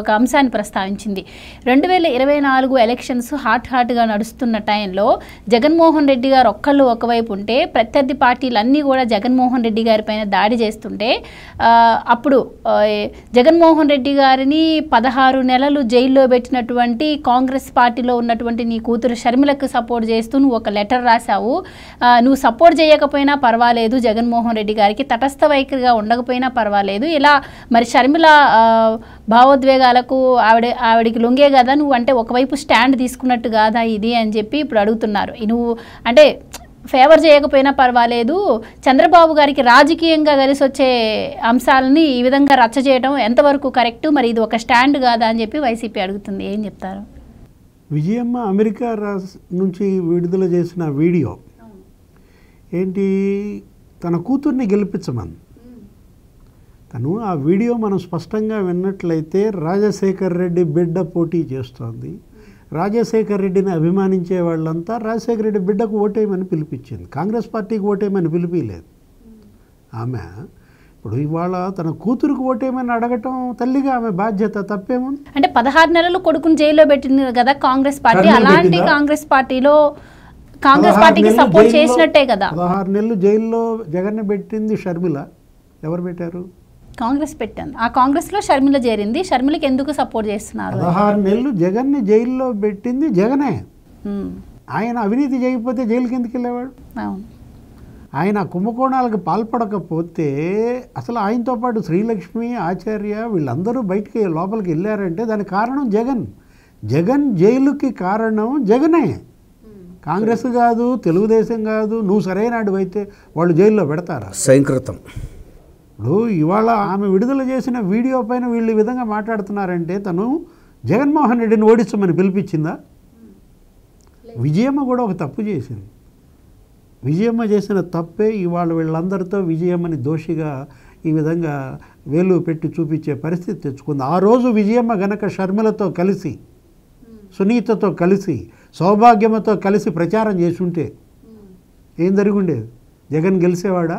ఒక అంశాన్ని ప్రస్తావించింది. 2024 ఎలక్షన్స్ హాట్గా నడుస్తున్న టైంలో జగన్మోహన్ రెడ్డి గారు ఒక్కళ్ళు ఒకవైపు ఉంటే ప్రత్యర్థి పార్టీలన్నీ కూడా జగన్మోహన్ రెడ్డి గారి పైన దాడి చేస్తుంటే అప్పుడు జగన్మోహన్ రెడ్డి గారిని 16 నెలలు జైల్లో పెట్టినటువంటి కాంగ్రెస్ పార్టీలో ఉన్నటువంటి నీ కూతురు షర్మిలకు సపోర్ట్ చేస్తూ నువ్వు ఒక లెటర్ రాసావు, నువ్వు సపోర్ట్ చేయకపోయినా పర్వాలేదు, జగన్మోహన్ రెడ్డి గారికి తటస్థ వైఖరిగా ఉండకపోయినా పర్వాలేదు, ఇలా మరి షర్మిల భావోద్వేగాలకు ఆవిడికి లొంగే కదా నువ్వు అంటే ఒకవైపు స్టాండ్ తీసుకున్నట్టు కాదా ఇది అని చెప్పి ఇప్పుడు అడుగుతున్నారు. నువ్వు అంటే ఫేవర్ చేయకపోయినా పర్వాలేదు, చంద్రబాబు గారికి రాజకీయంగా కలిసి వచ్చే అంశాలని ఈ విధంగా రచ్చ చేయడం ఎంతవరకు కరెక్ట్, మరి ఇది ఒక స్టాండ్ కాదా అని చెప్పి వైసీపీ అడుగుతుంది, ఏం చెప్తారు? విజయమ్మ అమెరికా నుంచి విడుదల చేసిన వీడియో ఏంటి, తన కూతుర్ని గెలిపించమని తను ఆ వీడియో మనం స్పష్టంగా విన్నట్లయితే రాజశేఖర్ రెడ్డి బిడ్డ పోటీ చేస్తోంది, రాజశేఖర్ రెడ్డిని అభిమానించే వాళ్ళంతా రాజశేఖర్ రెడ్డి బిడ్డకు ఓటేయమని పిలిపించింది, కాంగ్రెస్ పార్టీకి ఓటేయమని పిలిపించలేదు. ఆమె ఇప్పుడు ఇవాళ తన కూతురుకు ఓటేయమని అడగటం తల్లిగా ఆమె బాధ్యత, తప్పేముంది? అంటే 16 నెలలు కొడుకుని జైల్లో పెట్టింది కదా కాంగ్రెస్ పార్టీ, అలాంటి కాంగ్రెస్ పార్టీలో కాంగ్రెస్ పార్టీకి సపోర్ట్ చేసినట్టే కదా. 16 నెలలు జైల్లో జగన్ పెట్టింది షర్మిల, ఎవరు పెట్టారు? కాంగ్రెస్ పెట్టాను, ఆ కాంగ్రెస్లో షర్మిల చేరింది, షర్మిలకి ఎందుకు సపోర్ట్ చేస్తున్నారు? 16 నెలలు జగన్ని జైల్లో పెట్టింది జగనే, ఆయన అవినీతి చేయకపోతే జైలుకి ఎందుకు వెళ్ళేవాడు? ఆయన కుంభకోణాలకు పాల్పడకపోతే అసలు ఆయనతో పాటు శ్రీలక్ష్మి ఆచార్య వీళ్ళందరూ బయటికి లోపలికి వెళ్ళారంటే దానికి కారణం జగన్, జగన్ జైలుకి కారణం జగనే, కాంగ్రెస్ కాదు తెలుగుదేశం కాదు. నువ్వు సరైన అడుగు అయితే వాళ్ళు జైల్లో పెడతారా? స్వయంకృతం. ఇప్పుడు ఇవాళ ఆమె విడుదల చేసిన వీడియో పైన వీళ్ళు ఈ విధంగా మాట్లాడుతున్నారంటే తను జగన్మోహన్ రెడ్డిని ఓడించమని పిలిపించిందా? విజయమ్మ కూడా ఒక తప్పు చేసింది, విజయమ్మ చేసిన తప్పే ఇవాళ వీళ్ళందరితో విజయమ్మని దోషిగా ఈ విధంగా వేలు పెట్టి చూపించే పరిస్థితి తెచ్చుకుంది. ఆ రోజు విజయమ్మ గనక షర్మిలతో కలిసి సునీతతో కలిసి సౌభాగ్యమతో కలిసి ప్రచారం చేస్తుంటే ఏం జరుగుండేది? జగన్ గెలిసేవాడా?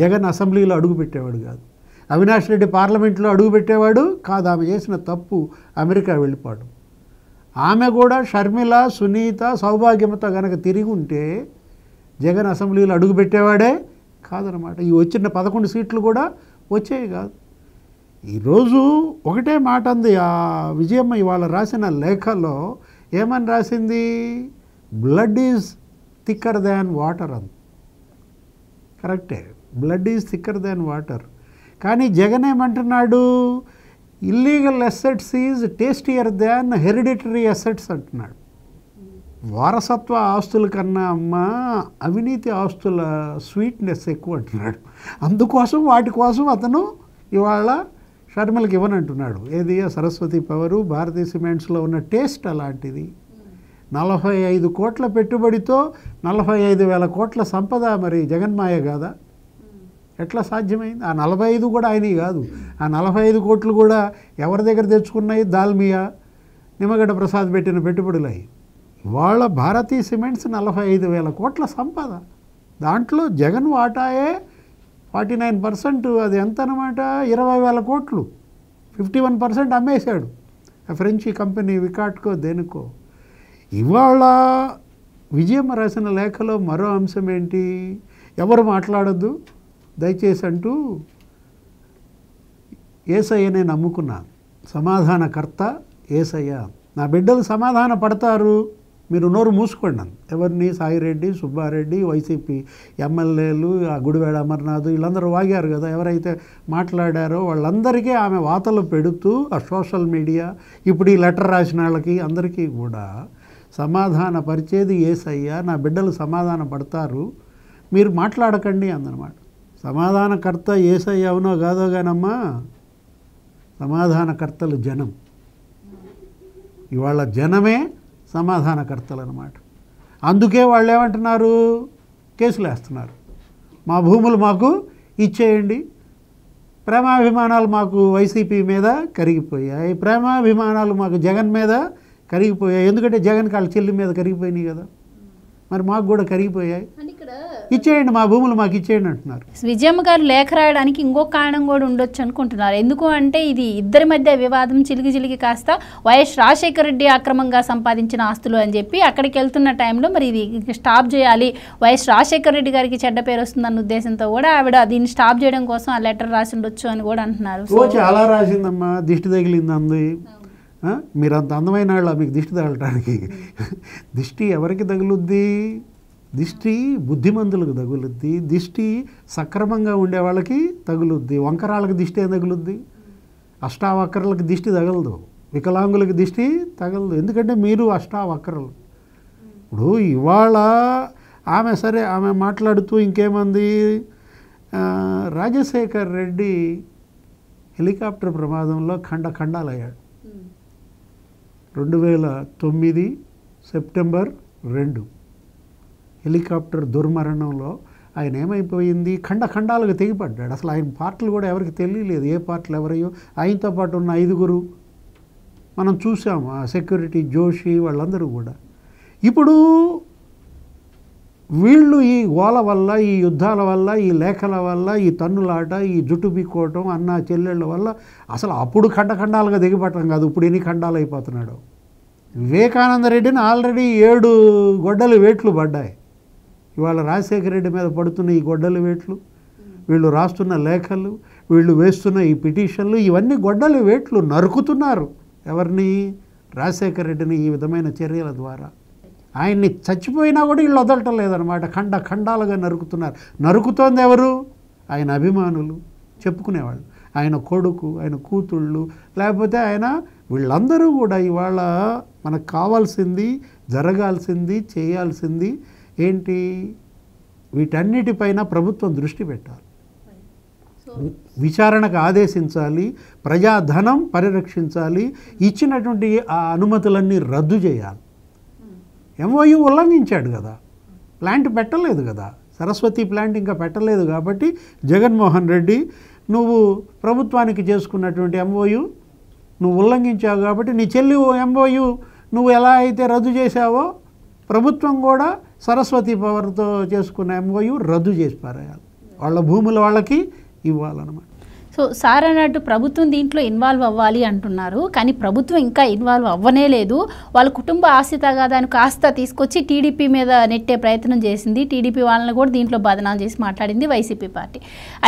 జగన్ అసెంబ్లీలో అడుగు పెట్టేవాడు కాదు. అవినాష్ రెడ్డి పార్లమెంట్లో అడుగు పెట్టేవాడు కాదు. ఆమె చేసిన తప్పు అమెరికా వెళ్ళిపోవడం. ఆమె కూడా షర్మిల సునీత సౌభాగ్యమతో కనుక తిరిగి ఉంటే జగన్ అసెంబ్లీలో అడుగు పెట్టేవాడే కాదనమాట. ఈ వచ్చిన 11 సీట్లు కూడా వచ్చేవి కాదు. ఈరోజు ఒకటే మాట అంది ఆ విజయమ్మ ఇవాళ రాసిన లేఖలో. ఏమని రాసింది? Blood is thicker than water అంది. కరెక్టే, blood is thicker than water. కానీ జగన్ ఏమంటున్నాడు? Illegal assets is tastier than hereditary assets అంటున్నాడు. వారసత్వ ఆస్తుల కన్నా అమ్మ అవినీతి ఆస్తుల స్వీట్నెస్ ఎక్కువ అంటున్నాడు. అందుకోసం వాటి కోసం అతను ఇవాళ షర్మిలకి ఇవ్వనంటున్నాడు. ఏది? సరస్వతి పవరు భారతీయ సిమెంట్స్లో ఉన్న టేస్ట్ అలాంటిది. 45 కోట్ల పెట్టుబడితో 45,000 కోట్ల సంపద మరి జగన్మాయ కాదా? ఎట్లా సాధ్యమైంది? ఆ 45 కూడా ఆయనే కాదు, ఆ 45 కోట్లు కూడా ఎవరి దగ్గర తెచ్చుకున్నాయి? దాల్మియా నిమ్మగడ్డ ప్రసాద్ పెట్టిన పెట్టుబడులు. ఇవాళ భారతీయ సిమెంట్స్ 45,000 కోట్ల సంపద, దాంట్లో జగన్ వాటాయే 49%. అది ఎంత అనమాట? 20,000 కోట్లు. 51% అమ్మేశాడు ఆ ఫ్రెంచి కంపెనీ వికాట్కో దేనికో. ఇవాళ విజయమ్మ రాసిన లేఖలో మరో అంశం ఏంటి? ఎవరు మాట్లాడద్దు దయచేసి అంటూ ఏసయ్య నేను నమ్ముకున్నా, సమాధానకర్త ఏసయ్య, నా బిడ్డలు సమాధాన పడతారు, మీరు నోరు మూసుకోండి అని. ఎవరిని? సాయిరెడ్డి, సుబ్బారెడ్డి, వైసీపీ ఎమ్మెల్యేలు, ఆ గుడివేడ అమర్నాథ్ వీళ్ళందరూ వాగారు కదా. ఎవరైతే మాట్లాడారో వాళ్ళందరికీ ఆమె వాతలు పెడుతూ ఆ సోషల్ మీడియా, ఇప్పుడు ఈ లెటర్ రాసిన వాళ్ళకి అందరికీ కూడా సమాధాన పరిచేది ఏసయ్య, నా బిడ్డలు సమాధాన పడతారు, మీరు మాట్లాడకండి అందనమాట. సమాధానకర్త ఏసయ్య అవునో కాదో కానమ్మా, సమాధానకర్తలు జనం. ఇవాళ జనమే సమాధానకర్తలు అన్నమాట. అందుకే వాళ్ళు ఏమంటున్నారు? కేసులు వేస్తున్నారు. మా భూములు మాకు ఇచ్చేయండి, ప్రేమాభిమానాలు మాకు వైసీపీ మీద కరిగిపోయాయి, ప్రేమాభిమానాలు మాకు జగన్ మీద కరిగిపోయాయి. ఎందుకంటే జగన్ వాళ్ళ చెల్లి మీద కరిగిపోయినాయి కదా, మరి మాకు కూడా కరిగిపోయాయి, ఇచ్చేయండి మా భూములు మాకు ఇచ్చేయండి అంటున్నారు. విజయమ్మ గారు లేఖ రాయడానికి ఇంకో కారణం కూడా ఉండొచ్చు అనుకుంటున్నారు. ఎందుకు అంటే ఇది ఇద్దరి మధ్య వివాదం చిలిగి చిలిగి కాస్త వైఎస్ రాజశేఖర రెడ్డి అక్రమంగా సంపాదించిన ఆస్తులు అని చెప్పి అక్కడికి వెళ్తున్న టైంలో మరి ఇది స్టాప్ చేయాలి, వైఎస్ రాజశేఖర రెడ్డి గారికి చెడ్డ పేరు వస్తుందన్న ఉద్దేశంతో కూడా ఆవిడ దీన్ని స్టాప్ చేయడం కోసం ఆ లెటర్ రాసి ఉండొచ్చు అని కూడా అంటున్నారు. చాలా రాసిందమ్మా, దిష్టి తగిలింది. మీరు అంత అందమైన వాళ్ళ, మీకు దిష్టి తగలటానికి? దిష్టి ఎవరికి తగులుద్ది? దిష్టి బుద్ధిమంతులకు తగులుద్ది, దిష్టి సక్రమంగా ఉండే వాళ్ళకి తగులుద్ది. వంకరాలకు దిష్టి ఏం తగులుద్ది? అష్టావక్రలకు దిష్టి తగలదు, వికలాంగులకు దిష్టి తగలదు. ఎందుకంటే మీరు అష్టావక్రలు. ఇప్పుడు ఇవాళ ఆమె సరే, ఆమె మాట్లాడుతూ ఇంకేమంది? రాజశేఖర్ రెడ్డి హెలికాప్టర్ ప్రమాదంలో ఖండాలయ్యాడు. 2009 సెప్టెంబర్ 2 హెలికాప్టర్ దుర్మరణంలో ఆయన ఏమైపోయింది? ఖండాలుగా తెగిపడ్డాడు. అసలు ఆయన పార్టీలు కూడా ఎవరికి తెలియలేదు, ఏ పార్టీలు ఎవరయ్యో. ఆయనతో పాటు ఉన్న 5 మనం చూసాము, ఆ సెక్యూరిటీ జోషి వాళ్ళందరూ కూడా. ఇప్పుడు వీళ్ళు ఈ గోల వల్ల, ఈ యుద్ధాల వల్ల, ఈ లేఖల వల్ల, ఈ తన్నులాట, ఈ జుట్టు పీక్కోవటం, అన్న చెల్లెళ్ళ వల్ల అసలు అప్పుడు ఖండాలుగా దిగిపట్టడం కాదు, ఇప్పుడు ఎన్ని ఖండాలు అయిపోతున్నాడు. వివేకానందరెడ్డిని ఆల్రెడీ 7 గొడ్డలు వేట్లు పడ్డాయి. ఇవాళ రాజశేఖర రెడ్డి మీద పడుతున్న ఈ గొడ్డలు వేట్లు, వీళ్ళు రాస్తున్న లేఖలు, వీళ్ళు వేస్తున్న ఈ పిటిషన్లు, ఇవన్నీ గొడ్డలు వేట్లు నరుకుతున్నారు. ఎవరిని? రాజశేఖర రెడ్డిని ఈ విధమైన చర్యల ద్వారా. ఆయన్ని చచ్చిపోయినా కూడా వీళ్ళు వదలటం లేదనమాట, ఖండాలుగా నరుకుతున్నారు. నరుకుతోంది ఎవరు? ఆయన అభిమానులు, చెప్పుకునేవాళ్ళు, ఆయన కొడుకు, ఆయన కూతుళ్ళు, లేకపోతే ఆయన, వీళ్ళందరూ కూడా. ఇవాళ మనకు కావాల్సింది, జరగాల్సింది, చేయాల్సింది ఏంటి? వీటన్నిటిపైన ప్రభుత్వం దృష్టి పెట్టాలి, విచారణకు ఆదేశించాలి, ప్రజాధనం పరిరక్షించాలి, ఇచ్చినటువంటి ఆ అనుమతులన్నీ రద్దు చేయాలి. MOU ఉల్లంఘించాడు కదా, ప్లాంట్ పెట్టలేదు కదా, సరస్వతి ప్లాంట్ ఇంకా పెట్టలేదు కాబట్టి జగన్మోహన్ రెడ్డి, నువ్వు ప్రభుత్వానికి చేసుకున్నటువంటి MOU నువ్వు ఉల్లంఘించావు కాబట్టి నీ చెల్లి MOU నువ్వు ఎలా అయితే రద్దు చేసావో ప్రభుత్వం కూడా సరస్వతి పవర్తో చేసుకున్న MOU రద్దు చేసి పారేయాలి, వాళ్ళ భూములు వాళ్ళకి ఇవ్వాలన్నమాట. సో సార్ అన్నట్టు ప్రభుత్వం దీంట్లో ఇన్వాల్వ్ అవ్వాలి అంటున్నారు, కానీ ప్రభుత్వం ఇంకా ఇన్వాల్వ్ అవ్వనే లేదు. వాళ్ళ కుటుంబ ఆస్తి తగాదానికి కాస్త తీసుకొచ్చి టీడీపీ మీద నెట్టే ప్రయత్నం చేసింది, టీడీపీ వాళ్ళని కూడా దీంట్లో బదనాలు చేసి మాట్లాడింది వైసీపీ పార్టీ.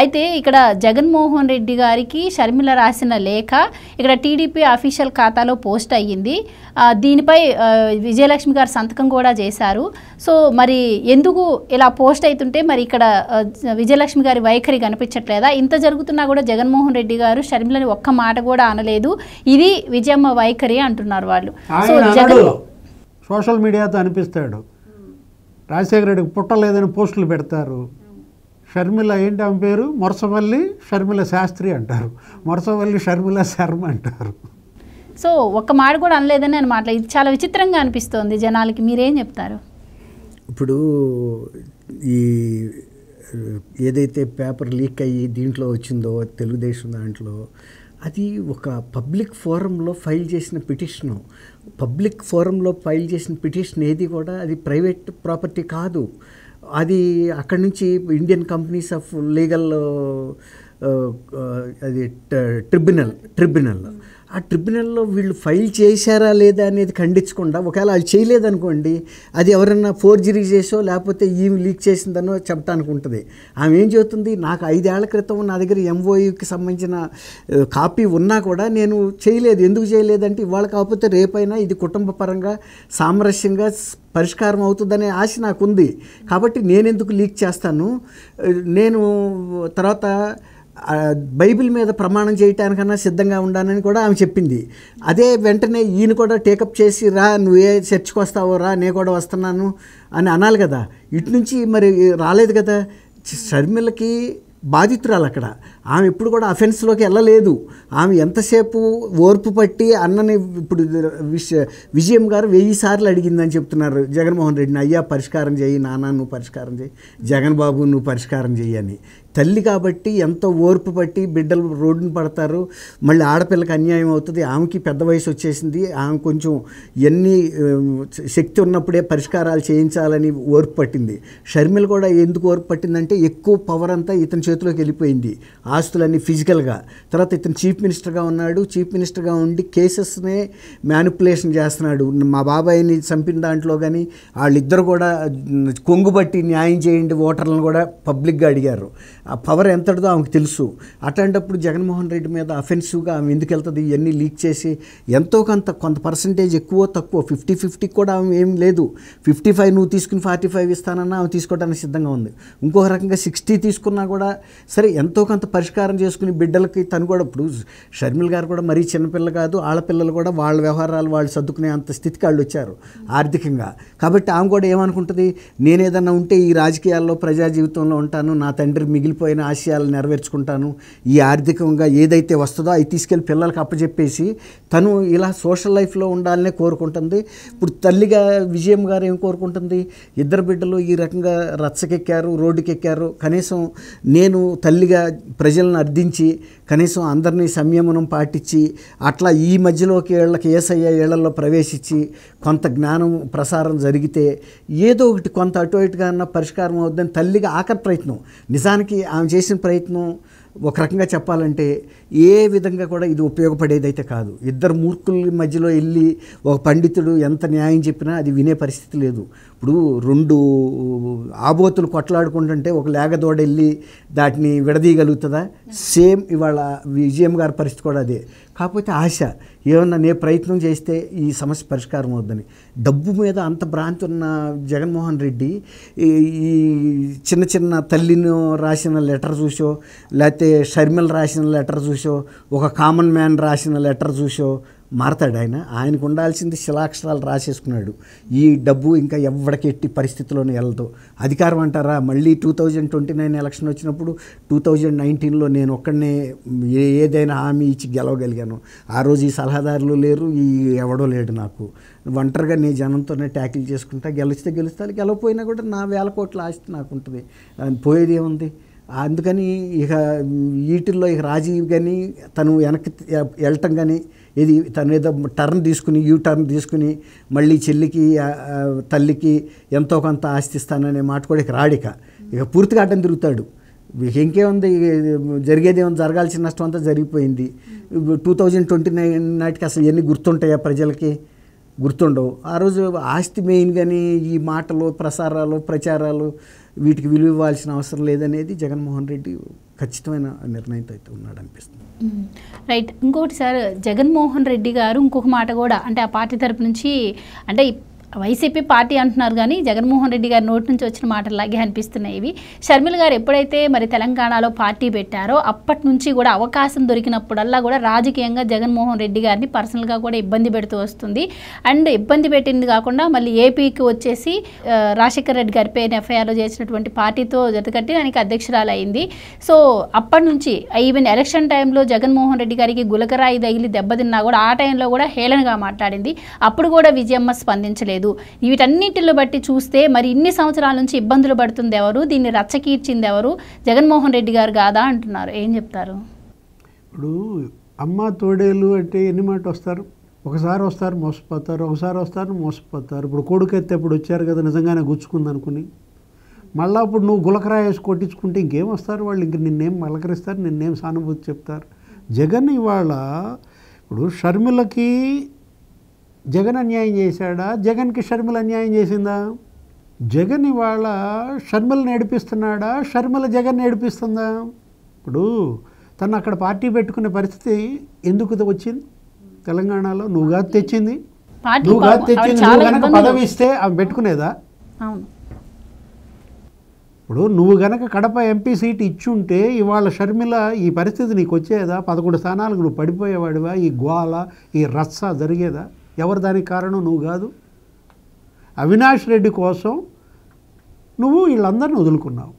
అయితే ఇక్కడ జగన్మోహన్ రెడ్డి గారికి షర్మిల రాసిన లేఖ ఇక్కడ టీడీపీ అఫీషియల్ ఖాతాలో పోస్ట్ అయ్యింది, దీనిపై విజయలక్ష్మి గారు సంతకం కూడా చేశారు. సో మరి ఎందుకు ఇలా పోస్ట్ అవుతుంటే మరి ఇక్కడ విజయలక్ష్మి గారి వైఖరి కనిపించట్లేదా? ఇంత జరుగుతున్నా కూడా జగన్మోహన్ రెడ్డి గారు షర్మిలని ఒక్క మాట కూడా అనలేదు, ఇది విజయమ్మ వైఖరి అంటున్నారు వాళ్ళు. సో జగన్ సోషల్ మీడియాతో అనిపిస్తాడు, రాజశేఖర రెడ్డికి పుట్టలేదని పోస్టులు పెడతారు. షర్మిల ఏంటి ఆమె పేరు, మొరసవల్లి షర్మిల శాస్త్రి అంటారు, మొరసవల్లి షర్మిల శర్మ అంటారు. సో ఒక్క మాట కూడా అనలేదని అనమాట, ఇది చాలా విచిత్రంగా అనిపిస్తుంది జనాలకి. మీరేం చెప్తారు? ఇప్పుడు ఈ ఏదైతే పేపర్ లీక్ అయ్యి దీంట్లో వచ్చిందో తెలుగుదేశం దాంట్లో, అది ఒక పబ్లిక్ ఫోరంలో ఫైల్ చేసిన పిటిషను. పబ్లిక్ ఫోరంలో ఫైల్ చేసిన పిటిషన్ ఏది కూడా అది ప్రైవేట్ ప్రాపర్టీ కాదు, అది అక్కడి నుంచి ఇండియన్ కంపెనీస్ ఆఫ్ లీగల్ అది ట్రిబ్యునల్ ఆ ట్రిబ్యునల్లో వీళ్ళు ఫైల్ చేశారా లేదా అనేది ఖండించకుండా, ఒకవేళ వాళ్ళు చేయలేదనుకోండి అది ఎవరన్నా ఫోర్జరీ చేసో లేకపోతే ఈమె లీక్ చేసిందనో చెప్పడానికి ఉంటుంది. ఆమె ఏం చెబుతుంది, నాకు 5 ఏళ్ల క్రితం నా దగ్గర MOUకి సంబంధించిన కాపీ ఉన్నా కూడా నేను చేయలేదు. ఎందుకు చేయలేదంటే ఇవాళ కాకపోతే రేపైనా ఇది కుటుంబ పరంగా సామరస్యంగా పరిష్కారం అవుతుందనే ఆశ నాకుంది, కాబట్టి నేనెందుకు లీక్ చేస్తాను. నేను తర్వాత బైబిల్ మీద ప్రమాణం చేయటానికన్నా సిద్ధంగా ఉండాలని కూడా ఆమె చెప్పింది. అదే వెంటనే ఈయన కూడా టేకప్ చేసి, రా నువ్వే చర్చకు వస్తావో రా నేను కూడా వస్తున్నాను అని అనాలి కదా. ఇటు నుంచి మరి రాలేదు కదా, షర్మిలకి బాధితురాలు అక్కడ, ఆమె ఇప్పుడు కూడా అఫెన్స్లోకి వెళ్ళలేదు. ఆమె ఎంతసేపు ఓర్పు పట్టి అన్నని, ఇప్పుడు విజయం గారు 1000 సార్లు అడిగిందని చెప్తున్నారు జగన్మోహన్ రెడ్డిని, అయ్యా పరిష్కారం చేయి, నాన్న నువ్వు పరిష్కారం చేయి, జగన్ బాబు నువ్వు పరిష్కారం చేయి అని. తల్లి కాబట్టి ఎంతో ఓర్పు పట్టి, బిడ్డలు రోడ్డును పడతారు, మళ్ళీ ఆడపిల్లకి అన్యాయం అవుతుంది, ఆమెకి పెద్ద వయసు వచ్చేసింది, ఆమె కొంచెం ఎన్ని శక్తి ఉన్నప్పుడే పరిష్కారాలు చేయించాలని ఓర్పు పట్టింది. షర్మిల కూడా ఎందుకు ఓర్పు పట్టిందంటే ఎక్కువ పవర్ అంతా ఇతని చేతిలోకి వెళ్ళిపోయింది, ఆస్తులన్నీ ఫిజికల్గా. తర్వాత ఇతను చీఫ్ మినిస్టర్గా ఉన్నాడు, చీఫ్ మినిస్టర్గా ఉండి కేసెస్నే మ్యానిపులేషన్ చేస్తున్నాడు. మా బాబాయిని చంపిన దాంట్లో కానీ వాళ్ళిద్దరు కూడా కొంగు బట్టి న్యాయం చేయండి ఓటర్లను కూడా పబ్లిక్గా అడిగారు. ఆ పవర్ ఎంతటిదో ఆమెకు తెలుసు. అట్లాంటప్పుడు జగన్మోహన్ రెడ్డి మీద అఫెన్సివ్గా ఆమె ఎందుకు వెళ్తుంది? ఇవన్నీ లీక్ చేసి ఎంతో కొంత పర్సంటేజ్ ఎక్కువ తక్కువ 50-50 కూడా ఆమె ఏం లేదు. 55 నువ్వు తీసుకుని 45 ఇస్తానన్నా ఆమె తీసుకోవడానికి సిద్ధంగా ఉంది. ఇంకొక రకంగా 60 తీసుకున్నా కూడా సరే ఎంతో కొంత పరిష్కారం చేసుకుని బిడ్డలకి తను కూడా, ఇప్పుడు షర్మిల గారు కూడా మరీ చిన్నపిల్ల కాదు, ఆడపిల్లలు కూడా వాళ్ళ వ్యవహారాలు వాళ్ళు సర్దుకునే అంత స్థితికి వాళ్ళు వచ్చారు ఆర్థికంగా. కాబట్టి ఆమె కూడా ఏమనుకుంటుంది, నేనేదన్నా ఉంటే ఈ రాజకీయాల్లో ప్రజా జీవితంలో ఉంటాను, నా తండ్రి మిగిలిపోయిన ఆశయాలు నెరవేర్చుకుంటాను, ఈ ఆర్థికంగా ఏదైతే వస్తుందో అవి తీసుకెళ్ళి పిల్లలకు అప్పచెప్పేసి తను ఇలా సోషల్ లైఫ్లో ఉండాలనే కోరుకుంటుంది. ఇప్పుడు తల్లిగా విజయం గారు ఏం కోరుకుంటుంది, ఇద్దరు బిడ్డలు ఈ రకంగా రచ్చకెక్కారు, రోడ్డుకెక్కారు, కనీసం నేను తల్లిగా ప్రజలను అర్థించి కనీసం అందరినీ సంయమనం పాటించి అట్లా ఈ మధ్యలోకి ఏళ్ళకి ఏసయ్య ఏళ్లలో ప్రవేశించి కొంత జ్ఞానం ప్రసారం జరిగితే ఏదో ఒకటి కొంత అటు ఇటుగా అన్న పరిష్కారం అవుద్దని తల్లిగా ఆఖరి ప్రయత్నం. నిజానికి ఆమె చేసిన ప్రయత్నం ఒక రకంగా చెప్పాలంటే ఏ విధంగా కూడా ఇది ఉపయోగపడేదైతే కాదు. ఇద్దరు మూర్ఖుల మధ్యలో వెళ్ళి ఒక పండితుడు ఎంత న్యాయం చెప్పినా అది వినే పరిస్థితి లేదు. ఇప్పుడు 2 ఆబోతులు కొట్లాడుకుంటుంటే ఒక లేగదోడ వెళ్ళి దాటిని విడదీయగలుగుతుందా? సేమ్ ఇవాళ విజయం గారి పరిస్థితి కూడా అదే. కాకపోతే ఆశ ఏమన్నా నే ప్రయత్నం చేస్తే ఈ సమస్య పరిష్కారం అవుద్దని. డబ్బు మీద అంత భ్రాంతి ఉన్న జగన్మోహన్ రెడ్డి ఈ చిన్న చిన్న తల్లిని రాసిన లెటర్ చూసో, లేకపోతే షర్మిల రాసిన లెటర్ చూసో, ఒక కామన్ మ్యాన్ రాసిన లెటర్ చూసో మారతాడు ఆయన? ఆయనకు ఉండాల్సింది శిలాక్షరాలు రాసేసుకున్నాడు. ఈ డబ్బు ఇంకా ఎవరికి ఎట్టి పరిస్థితుల్లోనే వెళ్ళదు. అధికారం అంటారా, మళ్ళీ 2029 ఎలక్షన్ వచ్చినప్పుడు 2019లో నేను ఒక్కడనే ఏదైనా హామీ ఇచ్చి గెలవగలిగాను, ఆ రోజు ఈ సలహాదారులు లేరు, ఈ ఎవడో లేడు, నాకు ఒంటరిగా నేను జనంతోనే ట్యాకిల్ చేసుకుంటా, గెలిస్తే గెలుస్తా, గెలవపోయినా కూడా నా 1000 కోట్ల ఆస్తి నాకు ఉంటుంది, పోయేది ఏముంది? అందుకని ఇక వీటిల్లో ఇక రాజీవ్ గాని తను వెనక్కి ఎల్టం గాని ఇది తన ఏదో టర్న్ తీసుకుని యూ టర్న్ తీసుకుని మళ్ళీ చెల్లికి తల్లికి ఎంతో కొంత ఆస్తిస్తాననే మాట కూడా ఇక రాడిక ఇక పూర్తిగా అటం తిరుగుతాడు ఇంకేముంది జరిగేదేమో జరగాల్సిన నష్టం అంతా జరిగిపోయింది 2029 నాటికి అసలు ఎన్ని గుర్తుంటాయా ప్రజలకి గుర్తుండవు ఆ రోజు ఆస్తి మెయిన్ గాని ఈ మాటలు ప్రసారాలు ప్రచారాలు వీటికి విలువ ఇవ్వాల్సిన అవసరం లేదనేది జగన్మోహన్ రెడ్డి ఖచ్చితమైన నిర్ణయంతో అయితే ఉన్నాడు అనిపిస్తుంది. రైట్ ఇంకోటి సార్ జగన్మోహన్ రెడ్డి గారు ఇంకొక మాట కూడా అంటే ఆ పార్టీ తరపు నుంచి అంటే వైసీపీ పార్టీ అంటున్నారు కానీ జగన్మోహన్ రెడ్డి గారి నోటి నుంచి వచ్చిన మాటలాగే అనిపిస్తున్నాయి ఇవి. షర్మిల గారు ఎప్పుడైతే మరి తెలంగాణలో పార్టీ పెట్టారో అప్పటి నుంచి కూడా అవకాశం దొరికినప్పుడల్లా కూడా రాజకీయంగా జగన్మోహన్ రెడ్డి గారిని పర్సనల్గా కూడా ఇబ్బంది పెడుతూ వస్తుంది. అండ్ ఇబ్బంది పెట్టింది కాకుండా మళ్ళీ ఏపీకి వచ్చేసి రాజశేఖర్ రెడ్డి గారి పేరుని ఎఫ్ఐఆర్లో చేసినటువంటి పార్టీతో జతకట్టి దానికి అధ్యక్షురాలు అయింది. సో అప్పటి నుంచి ఈవెన్ ఎలక్షన్ టైంలో జగన్మోహన్ రెడ్డి గారికి గులకరాయి తగిలి దెబ్బతిన్నా కూడా ఆ టైంలో కూడా హేళనగా మాట్లాడింది. అప్పుడు కూడా విజయమ్మ స్పందించలేదు. వీటన్నిటిని బట్టి చూస్తే మరి ఇన్ని సంవత్సరాల నుంచి ఇబ్బందులు పడుతుంది ఎవరు, దీన్ని రచ్చకీర్చింది ఎవరు, జగన్మోహన్ రెడ్డి గారు కాదా అంటున్నారు. ఏం చెప్తారు? ఇప్పుడు అమ్మ తోడేలు అంటే ఎన్ని మాట వస్తారు, ఒకసారి వస్తారు మోసపోతారు, ఒకసారి వస్తారు మోసపోతారు. ఇప్పుడు కొడుకెత్తే అప్పుడు వచ్చారు కదా నిజంగానే గుచ్చుకుందనుకుని మళ్ళీ అప్పుడు నువ్వు గులకరాయి వేసి కొట్టించుకుంటే ఇంకేం వస్తారు వాళ్ళు, ఇంక నిన్నేం మలకరిస్తారు, నిన్నేం సానుభూతి చెప్తారు. జగన్ ఇవాళ ఇప్పుడు షర్మిలకి జగన్ అన్యాయం చేశాడా, జగన్కి షర్మిల అన్యాయం చేసిందా? జగన్ ఇవాళ షర్మిల నేడిపిస్తున్నాడా, షర్మిల జగన్ నేడిపిస్తుందా? ఇప్పుడు తను అక్కడ పార్టీ పెట్టుకునే పరిస్థితి ఎందుకు వచ్చింది తెలంగాణలో? నువ్వుగా తెచ్చింది, నువ్వు కనుక పదవి ఇస్తే అవి పెట్టుకునేదా? ఇప్పుడు నువ్వు కనుక కడప ఎంపీ సీట్ ఇచ్చుంటే ఇవాళ షర్మిల ఈ పరిస్థితి నీకు వచ్చేదా? 11 స్థానాలకు నువ్వు పడిపోయేవాడివా? ఈ గోల ఈ రచ్చ జరిగేదా? ఎవరు దానికి కారణం? నువ్వు కాదు. అవినాష్ రెడ్డి కోసం నువ్వు వీళ్ళందరిని వదులుకున్నావు.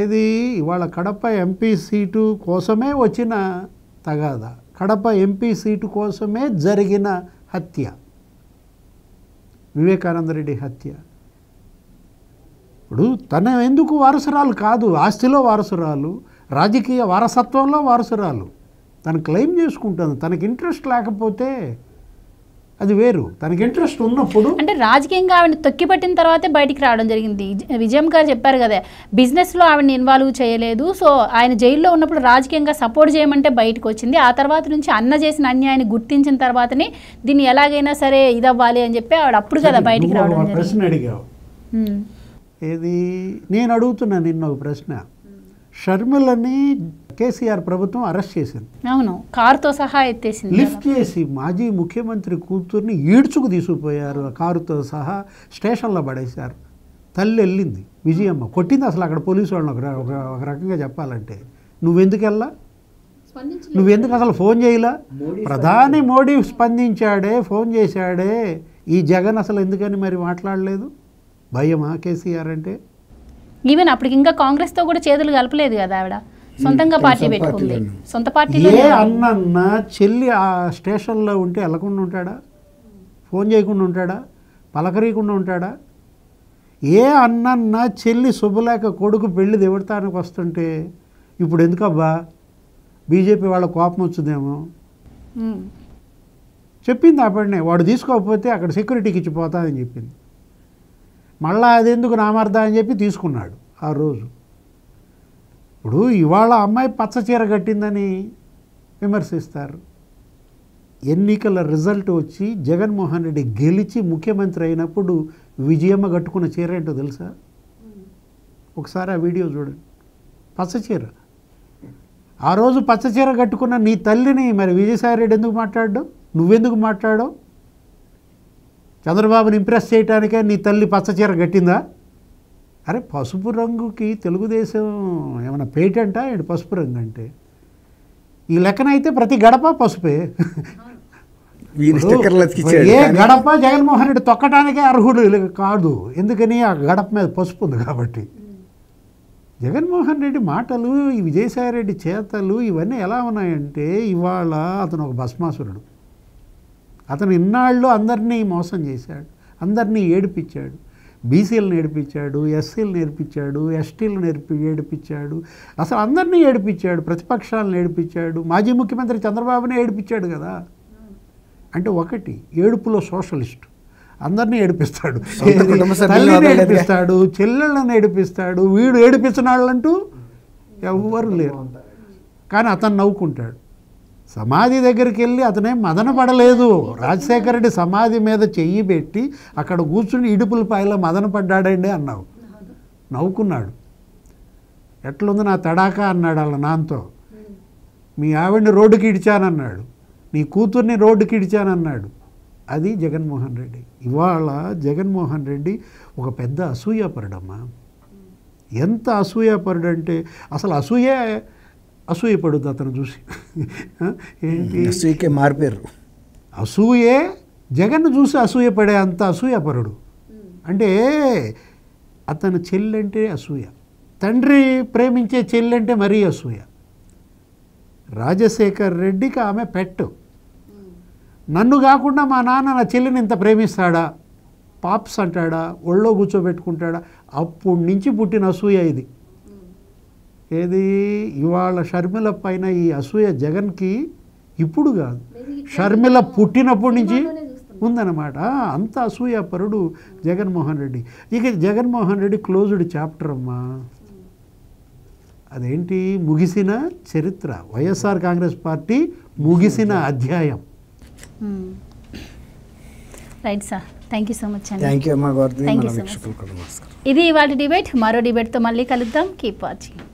ఏది ఇవాళ కడప ఎంపీ సీటు కోసమే వచ్చిన తగాదా, కడప ఎంపీ సీటు కోసమే జరిగిన హత్య, వివేకానందరెడ్డి హత్య. ఇప్పుడు తన ఎందుకు వారసురాలు కాదు, ఆస్తిలో వారసురాలు, రాజకీయ వారసత్వంలో వారసురాలు, తను క్లెయిమ్ చేసుకుంటుంది. తనకి ఇంట్రెస్ట్ లేకపోతే అది వేరు, తనకి ఇంట్రెస్ట్ ఉన్నప్పుడు అంటే రాజకీయంగా ఆవిడ తొక్కి పట్టిన తర్వాతే బయటికి రావడం జరిగింది. విజయం గారు చెప్పారు కదా బిజినెస్లో ఆవిడని ఇన్వాల్వ్ చేయలేదు, సో ఆయన జైల్లో ఉన్నప్పుడు రాజకీయంగా సపోర్ట్ చేయమంటే బయటకు వచ్చింది. ఆ తర్వాత నుంచి అన్న చేసిన అన్యాయాన్ని గుర్తించిన తర్వాతనే దీన్ని ఎలాగైనా సరే ఇదవ్వాలి అని చెప్పి ఆవిడ అప్పుడు కదా బయటికి రావడం. ప్రశ్న అడిగావు ఏది, నేను అడుగుతున్నా నిన్న ఒక ప్రశ్న. షర్మిలని కేసీఆర్ ప్రభుత్వం అరెస్ట్ చేసింది, అవును, కారుతో సహా ఎత్తేసింది, లిఫ్ట్ చేసి మాజీ ముఖ్యమంత్రి కూతుర్ని ఈడ్చుకు తీసుకుపోయారు, కారుతో సహా స్టేషన్లో పడేశారు. తల్లి వెళ్ళింది, విజయమ్మ కొట్టింది అసలు అక్కడ పోలీసు వాళ్ళని. ఒక రకంగా చెప్పాలంటే నువ్వెందుకు వెళ్ళా, నువ్వెందుకు అసలు ఫోన్ చేయలా? ప్రధాని మోడీ స్పందించాడే, ఫోన్ చేశాడే, ఈ జగన్ అసలు ఎందుకని మరి మాట్లాడలేదు? భయమా కేసీఆర్ అంటే? ఈవెన్ అప్పటికి ఇంకా కాంగ్రెస్తో కూడా చేతులు కలపలేదు కదా ఆవిడ, సొంతంగా పార్టీ పెట్టుకుంది. సొంత పార్టీలో ఏ అన్న చెల్లి ఆ స్టేషన్లో ఉంటే వెళ్ళకుండా ఉంటాడా, ఫోన్ చేయకుండా ఉంటాడా, పలకరీయకుండా ఉంటాడా? ఏ అన్న చెల్లి శుభలేక కొడుకు పెళ్లి దేవతానికి వస్తుంటే ఇప్పుడు ఎందుకబ్బా బీజేపీ వాళ్ళ కోపం వచ్చిందేమో చెప్పింది. అప్పటినే వాడు తీసుకోకపోతే అక్కడ సెక్యూరిటీకి ఇచ్చిపోతానని చెప్పింది, మళ్ళీ అదెందుకు నామర్దా అని చెప్పి తీసుకున్నాడు ఆ రోజు. ఇప్పుడు ఇవాళ అమ్మాయి పచ్చచీర కట్టిందని విమర్శిస్తారు. ఎన్నికల రిజల్ట్ వచ్చి జగన్మోహన్ రెడ్డి గెలిచి ముఖ్యమంత్రి అయినప్పుడు విజయమ్మ కట్టుకున్న చీర ఏంటో తెలుసా? ఒకసారి ఆ వీడియో చూడండి, పచ్చచీర. ఆ రోజు పచ్చచీర కట్టుకున్న నీ తల్లిని మరి విజయసాయిరెడ్డి ఎందుకు మాట్లాడడం, నువ్వెందుకు మాట్లాడవు? చంద్రబాబుని ఇంప్రెస్ చేయడానికే నీ తల్లి పచ్చచీర కట్టిందా? అరే పసుపు రంగుకి తెలుగుదేశం ఏమైనా పేటెంటా ఏంటి? పసుపు రంగు అంటే ఈ లెక్కనైతే ప్రతి గడప పసుపే. ఏ గడప జగన్మోహన్ రెడ్డి తొక్కటానికే అర్హుడు కాదు, ఎందుకని ఆ గడప మీద పసుపు ఉంది కాబట్టి. జగన్మోహన్ రెడ్డి మాటలు, ఈ విజయసాయిరెడ్డి చేతలు ఇవన్నీ ఎలా ఉన్నాయంటే ఇవాళ అతను ఒక భస్మాసురుడు. అతను ఇన్నాళ్ళు అందరినీ మోసం చేశాడు, అందరినీ ఏడిపించాడు. బీసీలను ఏడిపించాడు, ఎస్సీలను ఏడిపించాడు, ఎస్టీలను ఏడిపించాడు, అసలు అందరినీ ఏడిపించాడు, ప్రతిపక్షాలను ఏడిపించాడు, మాజీ ముఖ్యమంత్రి చంద్రబాబునే ఏడిపించాడు కదా. అంటే ఒకటి ఏడుపులో సోషలిస్టు అందరినీ ఏడిపిస్తాడు, తల్లిని ఏడిపిస్తాడు, చెల్లెళ్ళని ఏడిపిస్తాడు, వీడు ఏడిపించిన వాళ్ళంటూ ఎవ్వరు లేరు. కానీ అతను నవ్వుకుంటాడు. సమాధి దగ్గరికి వెళ్ళి అతనేం మదన పడలేదు. రాజశేఖర రెడ్డి సమాధి మీద చెయ్యి పెట్టి అక్కడ కూర్చుని ఇడుపుల పాయలో మదన పడ్డాడండి అన్నావు, నవ్వుకున్నాడు. ఎట్లుంది నా తడాకా అన్నాడు వాళ్ళ నాన్నతో. మీ ఆవిడ్ని రోడ్డుకి ఇడిచానన్నాడు, నీ కూతుర్ని రోడ్డుకి ఇడిచానన్నాడు. అది జగన్మోహన్ రెడ్డి. ఇవాళ జగన్మోహన్ రెడ్డి ఒక పెద్ద అసూయాపరుడమ్మా. ఎంత అసూయాపరుడంటే అసలు అసూయ పడుద్ది అతను చూసి. ఏంటి అసూయకే మారిపోయారు, అసూయే జగన్ చూసి అసూయపడే అంత అసూయాపరుడు. అంటే అతను చెల్లంటే అసూయ, తండ్రి ప్రేమించే చెల్లంటే మరీ అసూయ. రాజశేఖర్ రెడ్డికి ఆమె పెట్టు, నన్ను కాకుండా మా నాన్న నా చెల్లిని ఇంత ప్రేమిస్తాడా, పాప్స్ అంటాడా, ఒళ్ళో కూర్చోబెట్టుకుంటాడా. అప్పుడు నుంచి పుట్టిన అసూయ ఇది. ఏది ఇవాళ షర్మిల పైన ఈ అసూయ జగన్కి ఇప్పుడు కాదు, షర్మిల పుట్టినప్పటి నుంచి ఉందన్నమాట. అంత అసూయాపరుడు జగన్మోహన్ రెడ్డి. ఇక జగన్మోహన్ రెడ్డి క్లోజ్డ్ చాప్టర్ అమ్మా. అదేంటి, ముగిసిన చరిత్ర. వైఎస్ఆర్ కాంగ్రెస్ పార్టీ ముగిసిన అధ్యాయం. Right sir, thank you so much అండి. థ్యాంక్ యూ అమ్మా. ఇది ఇవాళ డిబేట్. మరో డిబేట్తో మళ్ళీ కలుద్దాం. Keep watching.